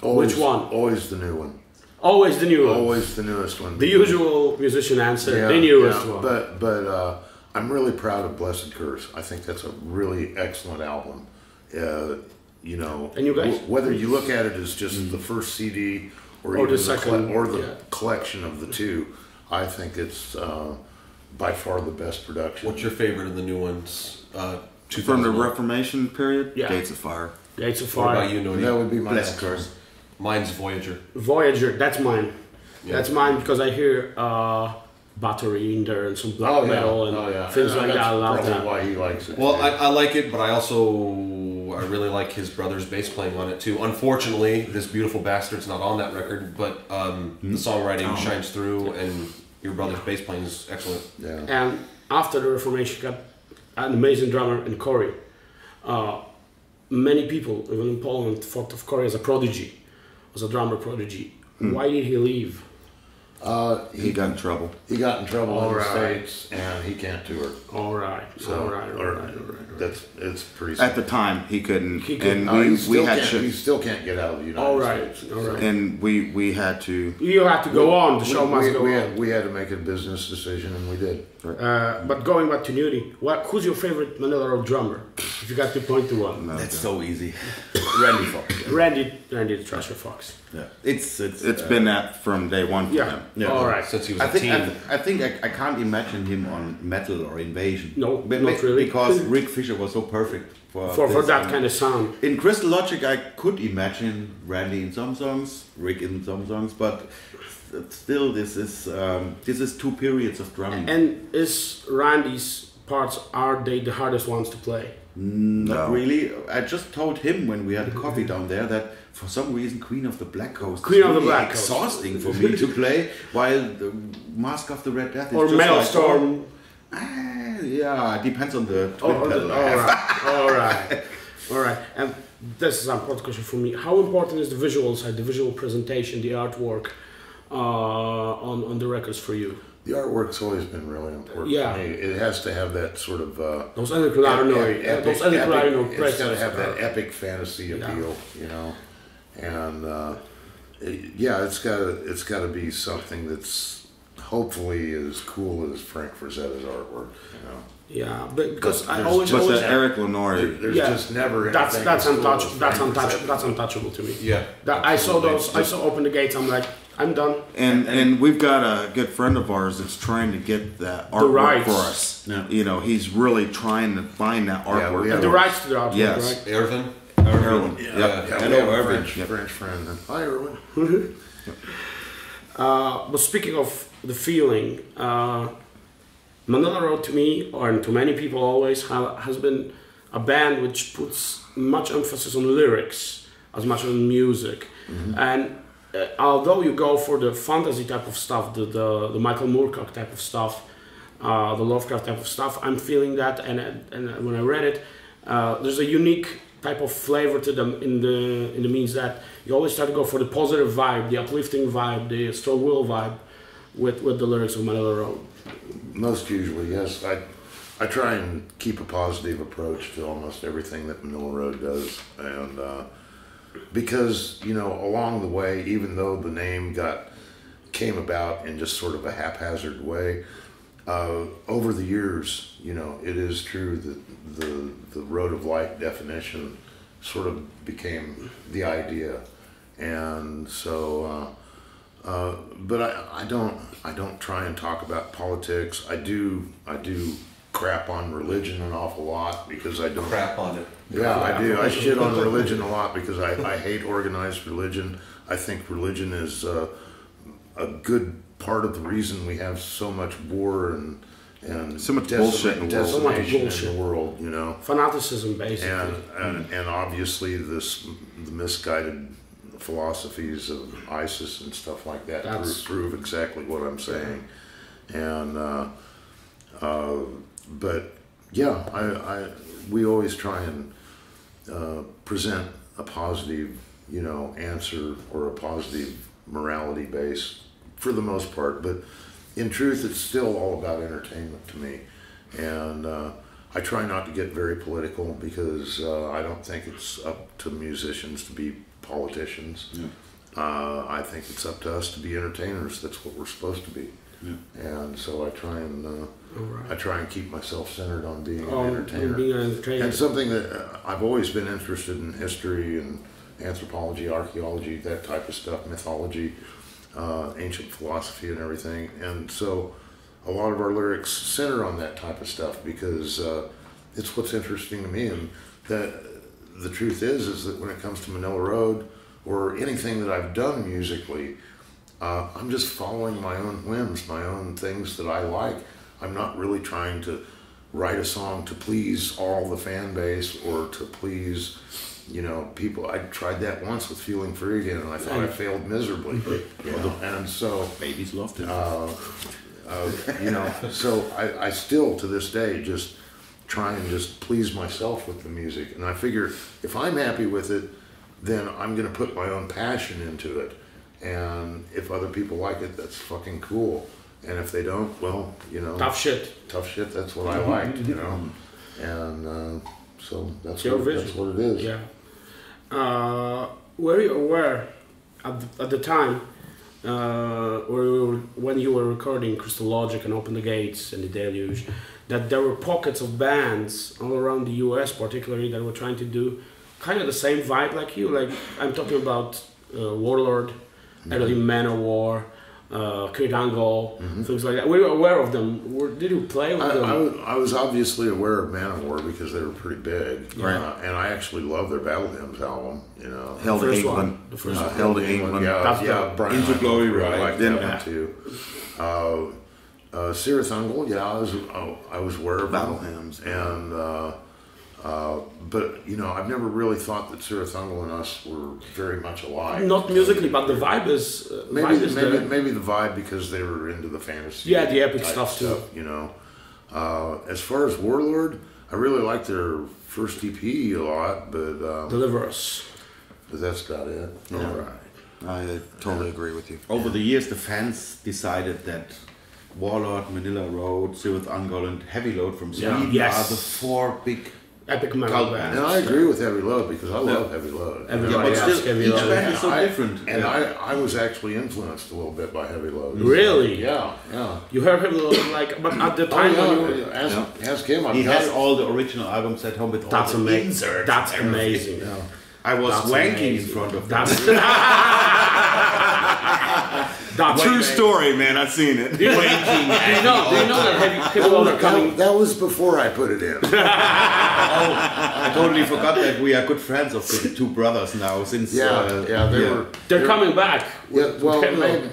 which one? Always the new one. Always the new one. Always the newest one. The usual musician answer. Yeah, the newest one. But I'm really proud of Blessed Curse. I think that's a really excellent album. You know, and you guys? Whether you look at it as just the first CD or even the second, or the collection of the two, I think it's by far the best production. What's your favorite of the new ones? From the Reformation period? Yeah. Gates of Fire. Gates of Fire. What about you, Nordy? That would be mine. Blessed Curse. Mine's Voyager. Voyager. That's mine. Yeah. That's mine because I hear... battery in there and some black metal and things like that. That's probably why he likes it. Well, I like it, but I really like his brother's bass playing on it too. Unfortunately, this beautiful bastard's not on that record, but the songwriting shines through, and your brother's bass playing is excellent. Yeah. And after the Reformation, got an amazing drummer in Corey. Many people, even in Poland, thought of Corey as a prodigy, as a drummer prodigy. Mm. Why did he leave? He got in trouble. He got in trouble in the States, and he can't tour. All right. That's pretty sad. At the time, he couldn't. He still can't get out of the United States. All right. And we had to... You had to go on. The show must go on. We had to make a business decision, and we did. But going back to Nudie, who's your favorite Manilla Road drummer? If you got to point to one. That's so easy. Randy Fox. Randy the Thrasher Fox. Yeah, it's been that from day one for him. Yeah. All right. Since he was I think I can't imagine him on Metal or Invasion. No, not really. Because Rick Fisher was so perfect for that kind of sound. In Crystal Logic, I could imagine Randy in some songs, Rick in some songs, but still, this is two periods of drumming. And is Randy's parts the hardest ones to play? Not really. I just told him when we had a coffee down there that for some reason Queen of the Black Coast is really exhausting for me to play, while the Mask of the Red Death is or just like Storm. Yeah, depends on the pedal. All right. And this is an important question for me. How important is the visual side, the visual presentation, the artwork on the records for you? The artwork's always been really important. Yeah, I mean, it has to have that sort of those it's got to have that epic fantasy appeal, you know, and it's got to be something that's hopefully as cool as Frank Frazetta's artwork, you know. Yeah, but because I always Eric Lenore. There's just never that's untouchable. That's untouchable to me. Yeah, I saw Open the Gates. I'm like, I'm done. And we've got a good friend of ours that's trying to get that artwork for us. Yeah. You know, he's really trying to find that artwork. Yeah, the rights to the artwork, yes. Right? Irvin? Irvin. Yeah. I know Irvin. French friend. Hi, Irvin. But speaking of the feeling, Manilla Road to me, or to many people always, has been a band which puts much emphasis on lyrics as much as on music. Mm-hmm. And although you go for the fantasy type of stuff, the Michael Moorcock type of stuff, the Lovecraft type of stuff, I'm feeling that, and when I read it, there's a unique type of flavor to them in the means that you always try to go for the positive vibe, the uplifting vibe, the strong will vibe with the lyrics of Manilla Road. Most usually, yes. I try and keep a positive approach to almost everything that Manilla Road does, and because, you know, along the way, even though the name came about in just sort of a haphazard way, over the years, you know, it is true that the Road of Light definition sort of became the idea, and so. But I don't try and talk about politics. I do crap on religion an awful lot because I don't crap on it. Yeah, I do. I shit on religion a lot because I hate organized religion. I think religion is a good part of the reason we have so much war and so much bullshit in the world. So much bullshit in the world, you know. Fanaticism, basically. And obviously the misguided philosophies of ISIS and stuff like that prove exactly what I'm saying. And but yeah, we always try and present a positive, you know, answer or a positive morality base for the most part. But in truth, it's still all about entertainment to me, and I try not to get very political because I don't think it's up to musicians to be politicians. Yeah. I think it's up to us to be entertainers. That's what we're supposed to be. Yeah. And so I try and keep myself centered on being an entertainer. And something that I've always been interested in: history and anthropology, archaeology, that type of stuff, mythology, ancient philosophy, and everything. And so a lot of our lyrics center on that type of stuff because it's what's interesting to me. And that the truth is that when it comes to Manilla Road or anything that I've done musically, I'm just following my own whims, my own things that I like. I'm not really trying to write a song to please all the fan base or to please, you know, people. I tried that once with Feeling Free Again, and I thought I failed miserably. But, you know, and so babies loved it. You know, so I still to this day just try and just please myself with the music, and I figure if I'm happy with it, then I'm gonna put my own passion into it, and if other people like it, that's fucking cool, and if they don't, well, you know, tough shit, that's what I liked, you know, and so that's what it is. Yeah. Were you aware at the time when you were recording Crystal Logic and Open the Gates and The Deluge that there were pockets of bands all around the US particularly that were trying to do kind of the same vibe like you? Like, I'm talking about Warlord, early Manowar, Kurt Angle, things like that. Were you aware of them? Did you play with them? I was obviously aware of Manowar because they were pretty big. Yeah. And I actually love their Battle Hymns album. You know, Hell to England. The first one. Hell to England. Yeah, Brian. Into Glory Ride. I like that one too. Sirith Ungol, yeah, I was aware of Battle Hymns, and but you know, I've never really thought that Sirith Ungol and us were very much alike. Not musically, but the vibe is maybe the vibe because they were into the fantasy, yeah, the epic stuff too. You know, as far as Warlord, I really liked their first EP a lot, but Deliver Us, but that's about it. Yeah. All right, I totally agree with you. Over the years, the fans decided that Warlord, Manilla Road, Sirith Ungol, and Heavy Load from Sweden are the four big epic metal bands. And I agree with Heavy Load because I love Heavy Load. Each band is so different. And I was actually influenced a little bit by Heavy Load. Really? So, yeah. You heard Heavy Load like, but at the time when you ask him, he has all the original albums at home with all the inserts. That's amazing. Yeah. I was wanking in front of that. True story, man. I've seen it. They know that was before I put it in. Oh, I totally forgot that we are good friends of the two brothers now. Since they're coming back. Yeah, well,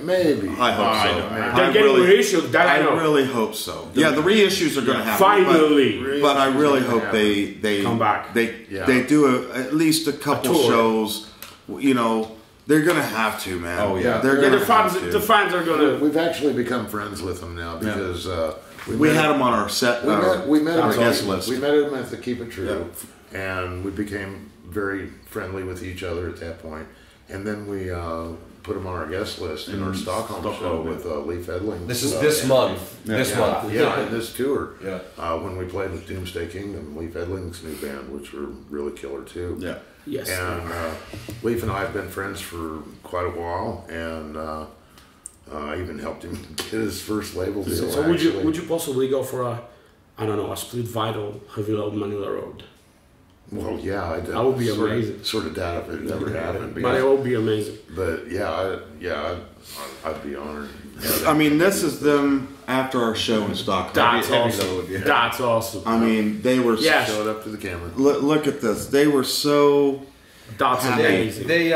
maybe. I hope so. They're getting reissued. I really hope so. Yeah, the reissues are going to happen. Finally, but I really hope they come back. They do at least a couple shows. You know. They're gonna have to, man. Oh yeah, they're gonna. The fans are gonna. We've actually become friends with them now because we had him on our set. We met him at the Keep It True, and we became very friendly with each other at that point. And then we put him on our guest list in our Stockholm show with Leif Edling. This is this month. This tour. Yeah. When we played with Doomsday Kingdom, Leif Edling's new band, which were really killer too. Yeah. Yes. And Leif and I have been friends for quite a while, and I even helped him get his first label deal. So would you possibly go for a, I don't know, a split vinyl heavy load Manilla Road? Well, yeah, that would be amazing. Sort of doubt if it never happened, but it would be amazing. But yeah, I'd be honored. Yeah, I mean, this is them after our show in Stockholm. That's awesome. Load, yeah. That's awesome. I mean, they were showed up to the camera. Look at this. They were so. That's amazing. They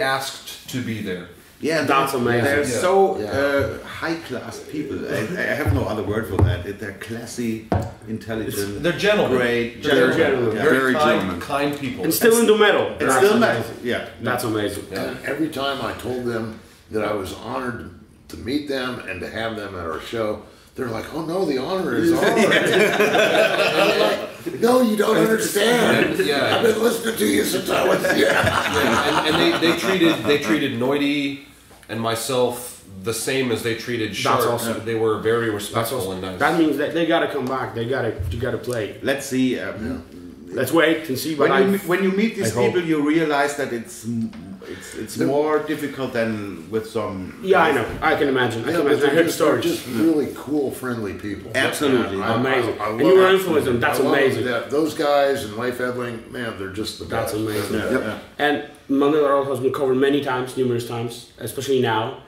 asked to be there. Yeah, that's amazing. They're so high class people. I have no other word for that. They're classy, intelligent. They're gentlemen. Great, gentlemen. Very kind people. And still in the metal. It's still metal. Yeah, that's amazing. And every time I told them that I was honored to meet them and to have them at our show, they're like, "Oh no, the honor is ours." Like, no, you don't understand. Yeah. I've been listening to you since I was here. Yeah. And they treated Nordy and myself the same as they treated Shark. Awesome. They were very respectful and nice. That means that they got to come back. You got to play. Let's see. Let's wait and see. But when you meet these people, you realize that it's more difficult than with some. Yeah, I know. I can imagine. I heard stories. Just really cool, friendly people. Absolutely, amazing. And you were influenced them. That's amazing. Those guys and Leif Edling, man, they're just the best. That's amazing. Yeah. And Manilla Road has been covered many times, numerous times, especially now.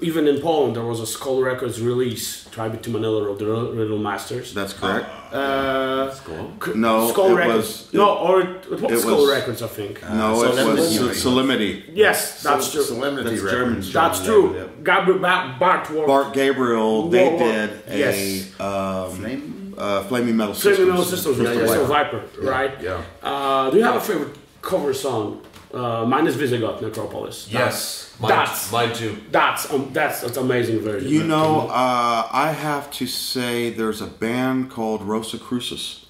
Even in Poland, there was a Skull Records release, tribute to Manilla Road, the Riddle Masters. That's correct. Skull? No, Skull Records. It was Skull Records, I think. No, it was Solemnity. Yes, that's true. Solemnity Records. That's true. Bart Gabriel, they did a Flaming Metal System. Flaming Metal System, Crystal Viper, right? Yeah. Do you have a favorite cover song? Mine is Visigoth, Necropolis. Yes, mine too. That's an amazing version. You know, I have to say there's a band called Rosa Crucis.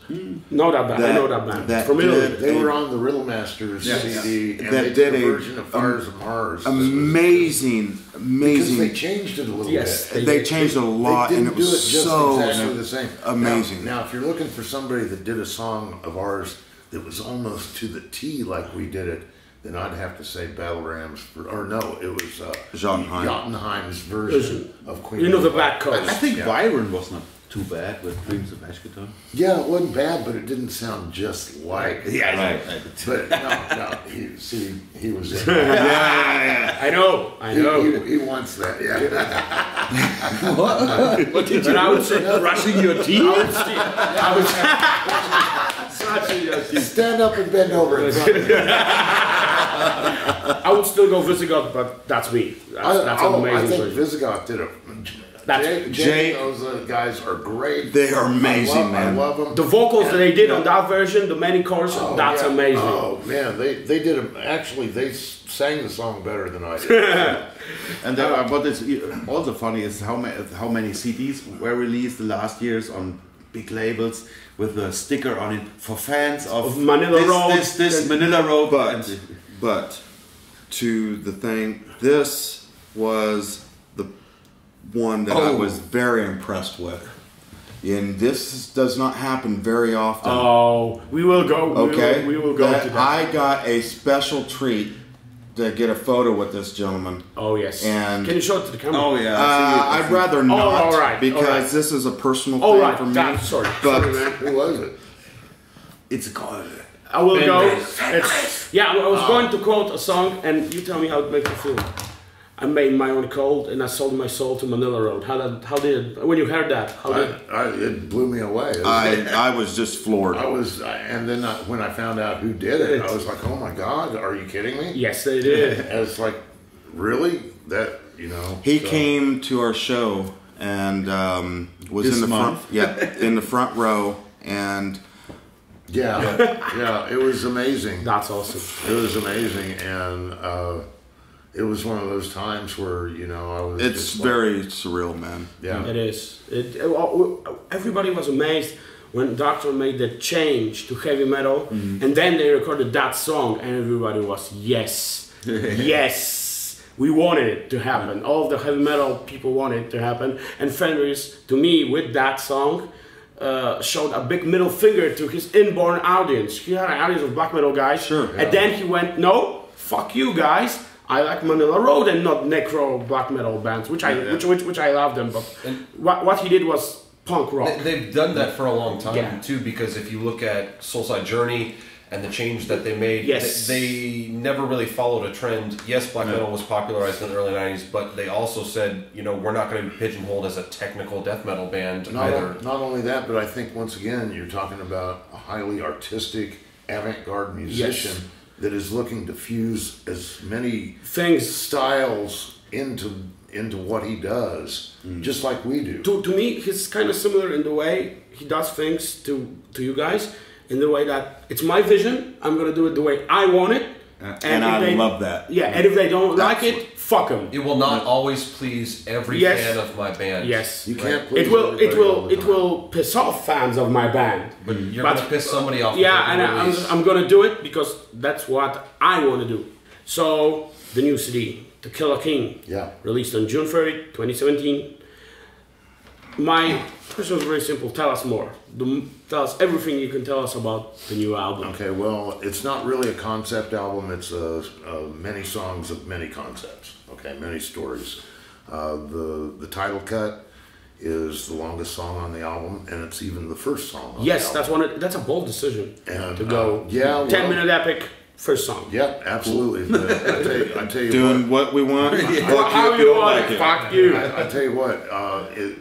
Know that band? I know that band. From Italy. They were on the Riddle Masters CD. And that did a version of Fires of Mars. Amazing, amazing. Because they changed it a little bit. They changed it a lot, and it was so exactly the same. Amazing. Now, if you're looking for somebody that did a song of ours that was almost to the T like we did it, then I'd have to say Battle Rams, it was Jotunheim's version of Queen of the Black Coast. I think Byron was not too bad with Dreams of Eschaton. Yeah, it wasn't bad, but it didn't sound just like it. Yeah, right. But no, he was in that. Yeah. I know. He wants that, yeah. What did you say? Brushing your teeth? Stand up and bend over. I would still go Visigoth, but that's me. That's an amazing. I think Visigoth did it. Those guys are great. They are amazing, man. I love them. The vocals that they did on that version, the many chords, that's amazing. Oh man, they did them. Actually, they sang the song better than I did. And what is also funny is how many CDs were released the last years on big labels with a sticker on it for fans of Manilla Road. This Manilla Road, but to the thing, this was the one that I was very impressed with, and this does not happen very often. Oh, we will go. Okay, we will go. I got a special treat to get a photo with this gentleman. Oh yes. And can you show it to the camera? Oh yeah. I'd rather not. Oh, all right. Because this is a personal thing for me. Sorry. But who was it? It's called. I will go. Yeah, I was going to quote a song, and you tell me how it makes you feel. I made my own cold, and I sold my soul to Manilla Road. When you heard that? It blew me away. I was just floored. And then when I found out who did it, I was like, oh my God, are you kidding me? Yes, they did. I was like, really? That, you know. He came to our show and was in the front, in the front row, and. Yeah, it was amazing. That's awesome. It was amazing, and it was one of those times where, you know, I was. It's just very surreal, man. Yeah, it is. Everybody was amazed when Doctor made the change to heavy metal, and then they recorded that song, and everybody was yes, we wanted it to happen. All the heavy metal people wanted it to happen, and Fenris, to me, with that song. Showed a big middle finger to his inborn audience. He had an audience of black metal guys, and then he went, "No, fuck you guys. I like Manilla Road and not necro black metal bands, which I love them." But what he did was punk rock. They've done that for a long time too, because if you look at Soulside Journey and the change that they made, they never really followed a trend. Yes, black metal was popularized in the early 90s, but they also said, you know, we're not going to be pigeonholed as a technical death metal band either. Not only that, but I think, once again, you're talking about a highly artistic, avant-garde musician that is looking to fuse as many styles into what he does, just like we do. To me, he's kind of similar in the way he does things to you guys. In the way that it's my vision, I'm going to do it the way I want it. And I love that. Yeah, and if they don't like it, fuck them. It will not always please every fan of my band. Yes. You can't please everybody. It will piss off fans of my band. But you're going to piss somebody off. Yeah, and I'm going to do it because that's what I want to do. So, the new CD, To Kill a King, released on June 30, 2017. My question was very simple. Tell us more. Tell us everything you can tell us about the new album. Okay, well, it's not really a concept album. It's many songs of many concepts. Okay, many stories. The title cut is the longest song on the album, and it's even the first song on the album. That's a bold decision to go. 10-minute epic. First song. Yep, absolutely. I tell you doing what we want. How you want it. Fuck you. I tell you what,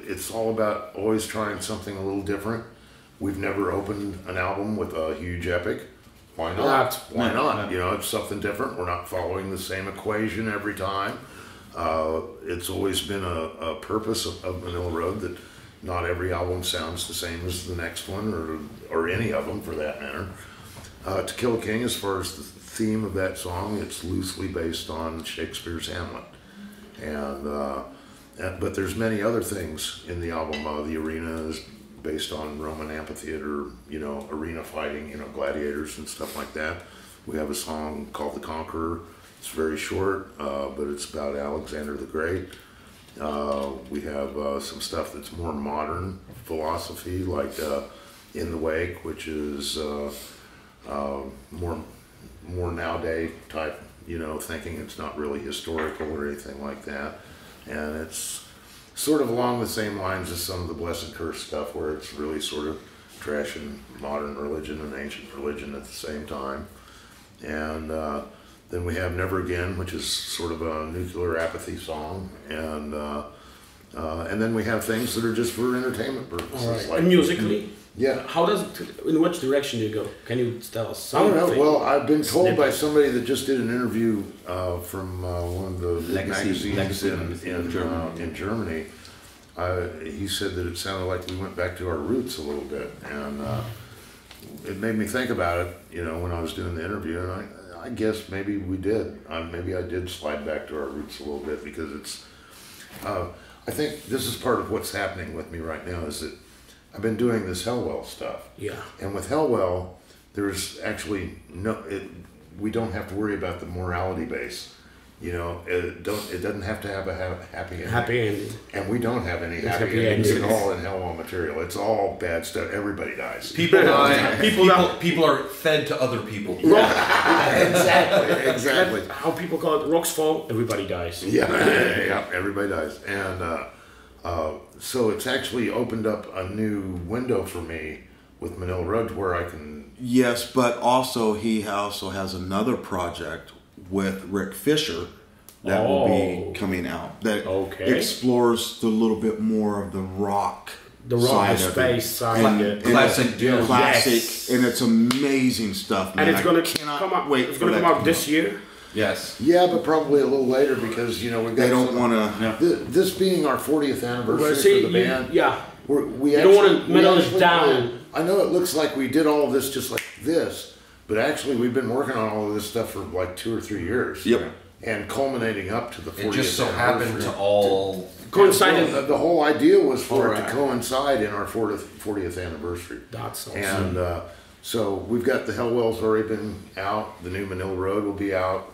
it's all about always trying something a little different. We've never opened an album with a huge epic. Why not? Why not? You know, it's something different. We're not following the same equation every time. It's always been a purpose of Manilla Road that not every album sounds the same as the next one or any of them for that matter. To Kill a King, as far as the theme of that song, it's loosely based on Shakespeare's Hamlet, and but there's many other things in the album. The arena is based on Roman amphitheater, you know, arena fighting, you know, gladiators and stuff like that. We have a song called "The Conqueror." It's very short, but it's about Alexander the Great. We have some stuff that's more modern philosophy, like "In the Wake," which is more nowadays type, you know, thinking. It's not really historical or anything like that, and it's sort of along the same lines as some of the Blessed Curse stuff, where it's really sort of trashing modern religion and ancient religion at the same time. And then we have Never Again, which is sort of a nuclear apathy song, and then we have things that are just for entertainment purposes. Like, and musically. Yeah. How does it, in which direction do you go? Can you tell us something? I don't know. Well, I've been told by somebody that just did an interview from one of the magazines in Germany. He said that it sounded like we went back to our roots a little bit, and it made me think about it. You know, when I was doing the interview, and I guess maybe we did. Maybe I did slide back to our roots a little bit, because it's. I think this is part of what's happening with me right now, is that I've been doing this Hellwell stuff. Yeah. And with Hellwell, there's actually we don't have to worry about the morality base. You know, it doesn't have to have a happy ending. And we don't have any happy endings at all in Hellwell material. It's all bad stuff. Everybody dies. People die. People are fed to other people. Exactly. That's how people call it. Rocks fall. Everybody dies. Yeah. Everybody dies. And so it's actually opened up a new window for me with Manilla Road, where I can... Yes, but also he also has another project with Rick Fisher that will be coming out that explores a little bit more of the rock. The rock space side of it. Classic deal. Classic, yes. And it's amazing stuff, man. And it's going to come up, it's going to come out this year? Yes. Yeah, but probably a little later because, you know, we've got... They don't want to... No. This being our 40th anniversary for the band... Yeah. We actually, don't want to middle us down. I know it looks like we did all of this just like this, but actually we've been working on all of this stuff for like 2 or 3 years. Yep. You know, and culminating up to the 40th. It just so happened to all... coincided. So the whole idea was for it to coincide in our 40th anniversary. That's awesome. And so we've got the Hellwell's already been out. The new Manilla Road will be out.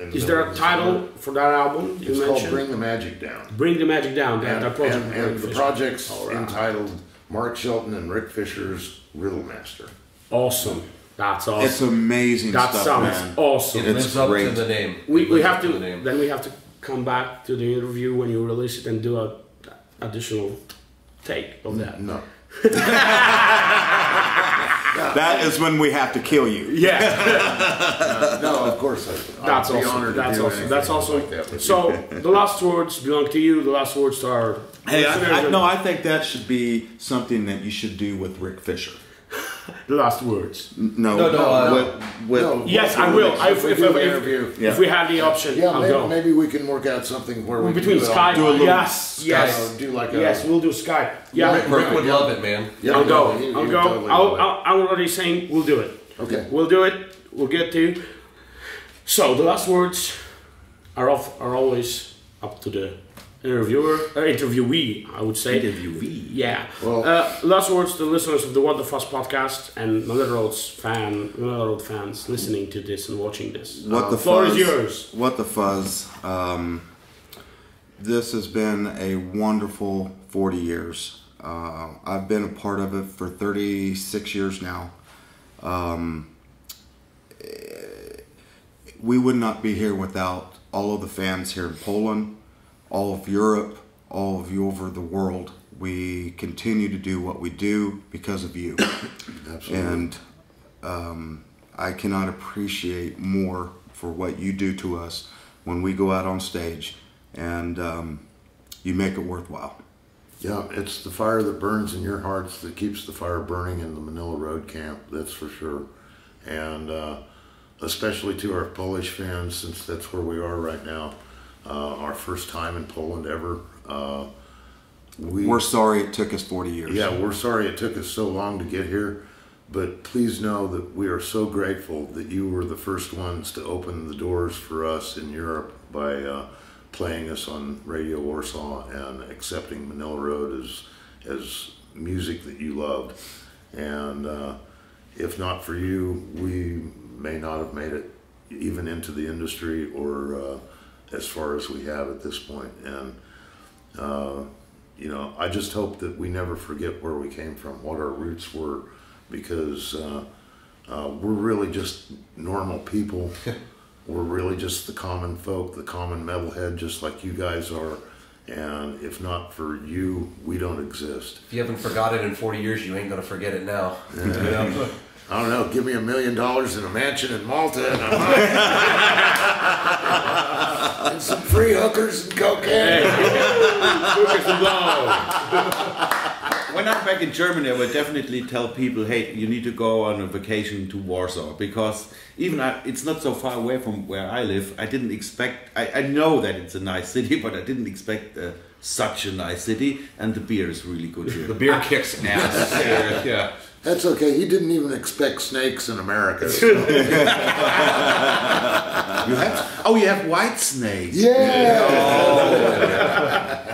Is there a title for that album? It's called Bring the Magic Down. Bring the Magic Down. And the project's entitled Mark Shelton and Rick Fisher's Riddle Master. Awesome. That's awesome. It's amazing stuff, man. That sounds awesome. It lives up to the name. We have to... Then we have to come back to the interview when you release it and do an additional take of that. No. That is when we have to kill you. Yeah. No, of course. That's awesome. That's awesome. That's awesome. So the last words belong to you. The last words are... Hey, I think that should be something that you should do with Rick Fisher. The last words. No. Yes, I will. If we have the option, maybe we can work out something where we between Skype. We'll do Skype. Yeah, Rick would love it, man. Yeah, I'm already saying we'll do it. Okay, we'll do it. We'll get to. So the last words are always up to the interviewee, I would say. Interviewee. Yeah. Well, last words to the listeners of the What the Fuzz podcast and Manilla Road fans listening to this and watching this. Floor is yours. What the Fuzz. This has been a wonderful 40 years. I've been a part of it for 36 years now. We would not be here without all of the fans here in Poland, all of Europe, all of you over the world. We continue to do what we do because of you. Absolutely. And I cannot appreciate more for what you do to us when we go out on stage, and you make it worthwhile. Yeah, it's the fire that burns in your hearts that keeps the fire burning in the Manilla Road camp, that's for sure. And especially to our Polish fans, since that's where we are right now. Our first time in Poland ever. We're sorry it took us 40 years. Yeah, we're sorry it took us so long to get here, but please know that we are so grateful that you were the first ones to open the doors for us in Europe by playing us on Radio Warsaw and accepting Manilla Road as music that you loved. And if not for you, we may not have made it even into the industry or as far as we have at this point. And you know, I just hope that we never forget where we came from, what our roots were, because we're really just normal people. We're really just the common folk, the common metalhead, just like you guys are. And if not for you, we don't exist. If you haven't forgot it in 40 years, you ain't gonna forget it now. Yeah. I don't know, give me $1 million and a mansion in Malta and and some free hookers and cocaine. When I'm back in Germany, I would definitely tell people, hey, you need to go on a vacation to Warsaw, because even it's not so far away from where I live. I didn't expect, I know that it's a nice city, but I didn't expect such a nice city, and the beer is really good here. The beer kicks now. Yeah. That's okay. He didn't even expect snakes in America. So. You have white snakes. Yeah. Oh.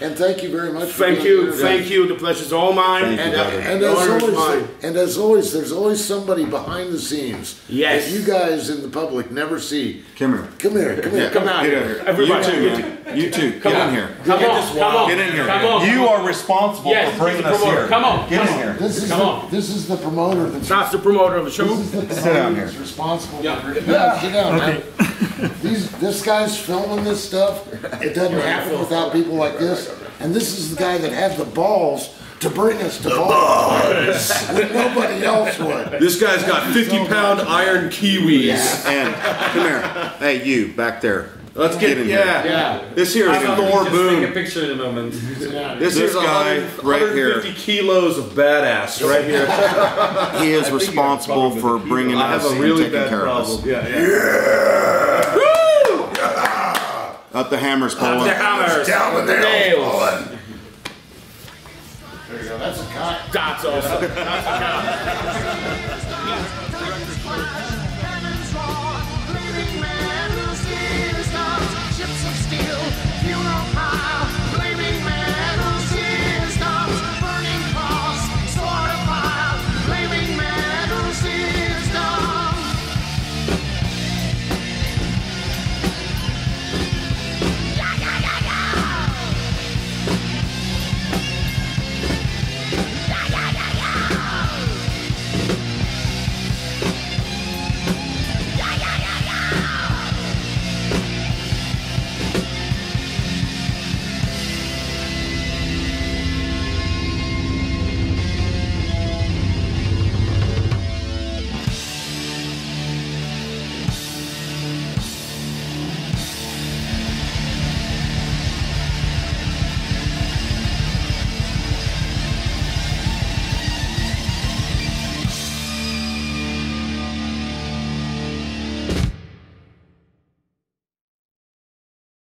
And thank you very much. Thank you. The pleasure's all mine. And as always, there's always somebody behind the scenes. Yes. That you guys in the public never see. Come here. Come out here. Everybody. You too. Come on here. Come on. Get in here. You are responsible for bringing us here. Come on. Get in here. This is the promoter. That's the promoter of the show. This is the promoter who's responsible for bringing us here. Get down, man. This guy's filming this stuff. It doesn't happen without people like this. And this is the guy that had the balls to bring us to Buzz when nobody else would. This guy's got 50-pound iron kiwis. Yeah. And come here, hey you back there. Let's get in here. Yeah. This here is Thor Boone. Take a picture in a moment. This guy right here. 150 kilos of badass right here. He is responsible for bringing us and really taking care of us. Yeah. Yeah. Woo! Yeah. Up the hammers, Poland. Up the hammers. Down with the nails, Poland. There you go. That's a cop. That's awesome. That's a cop.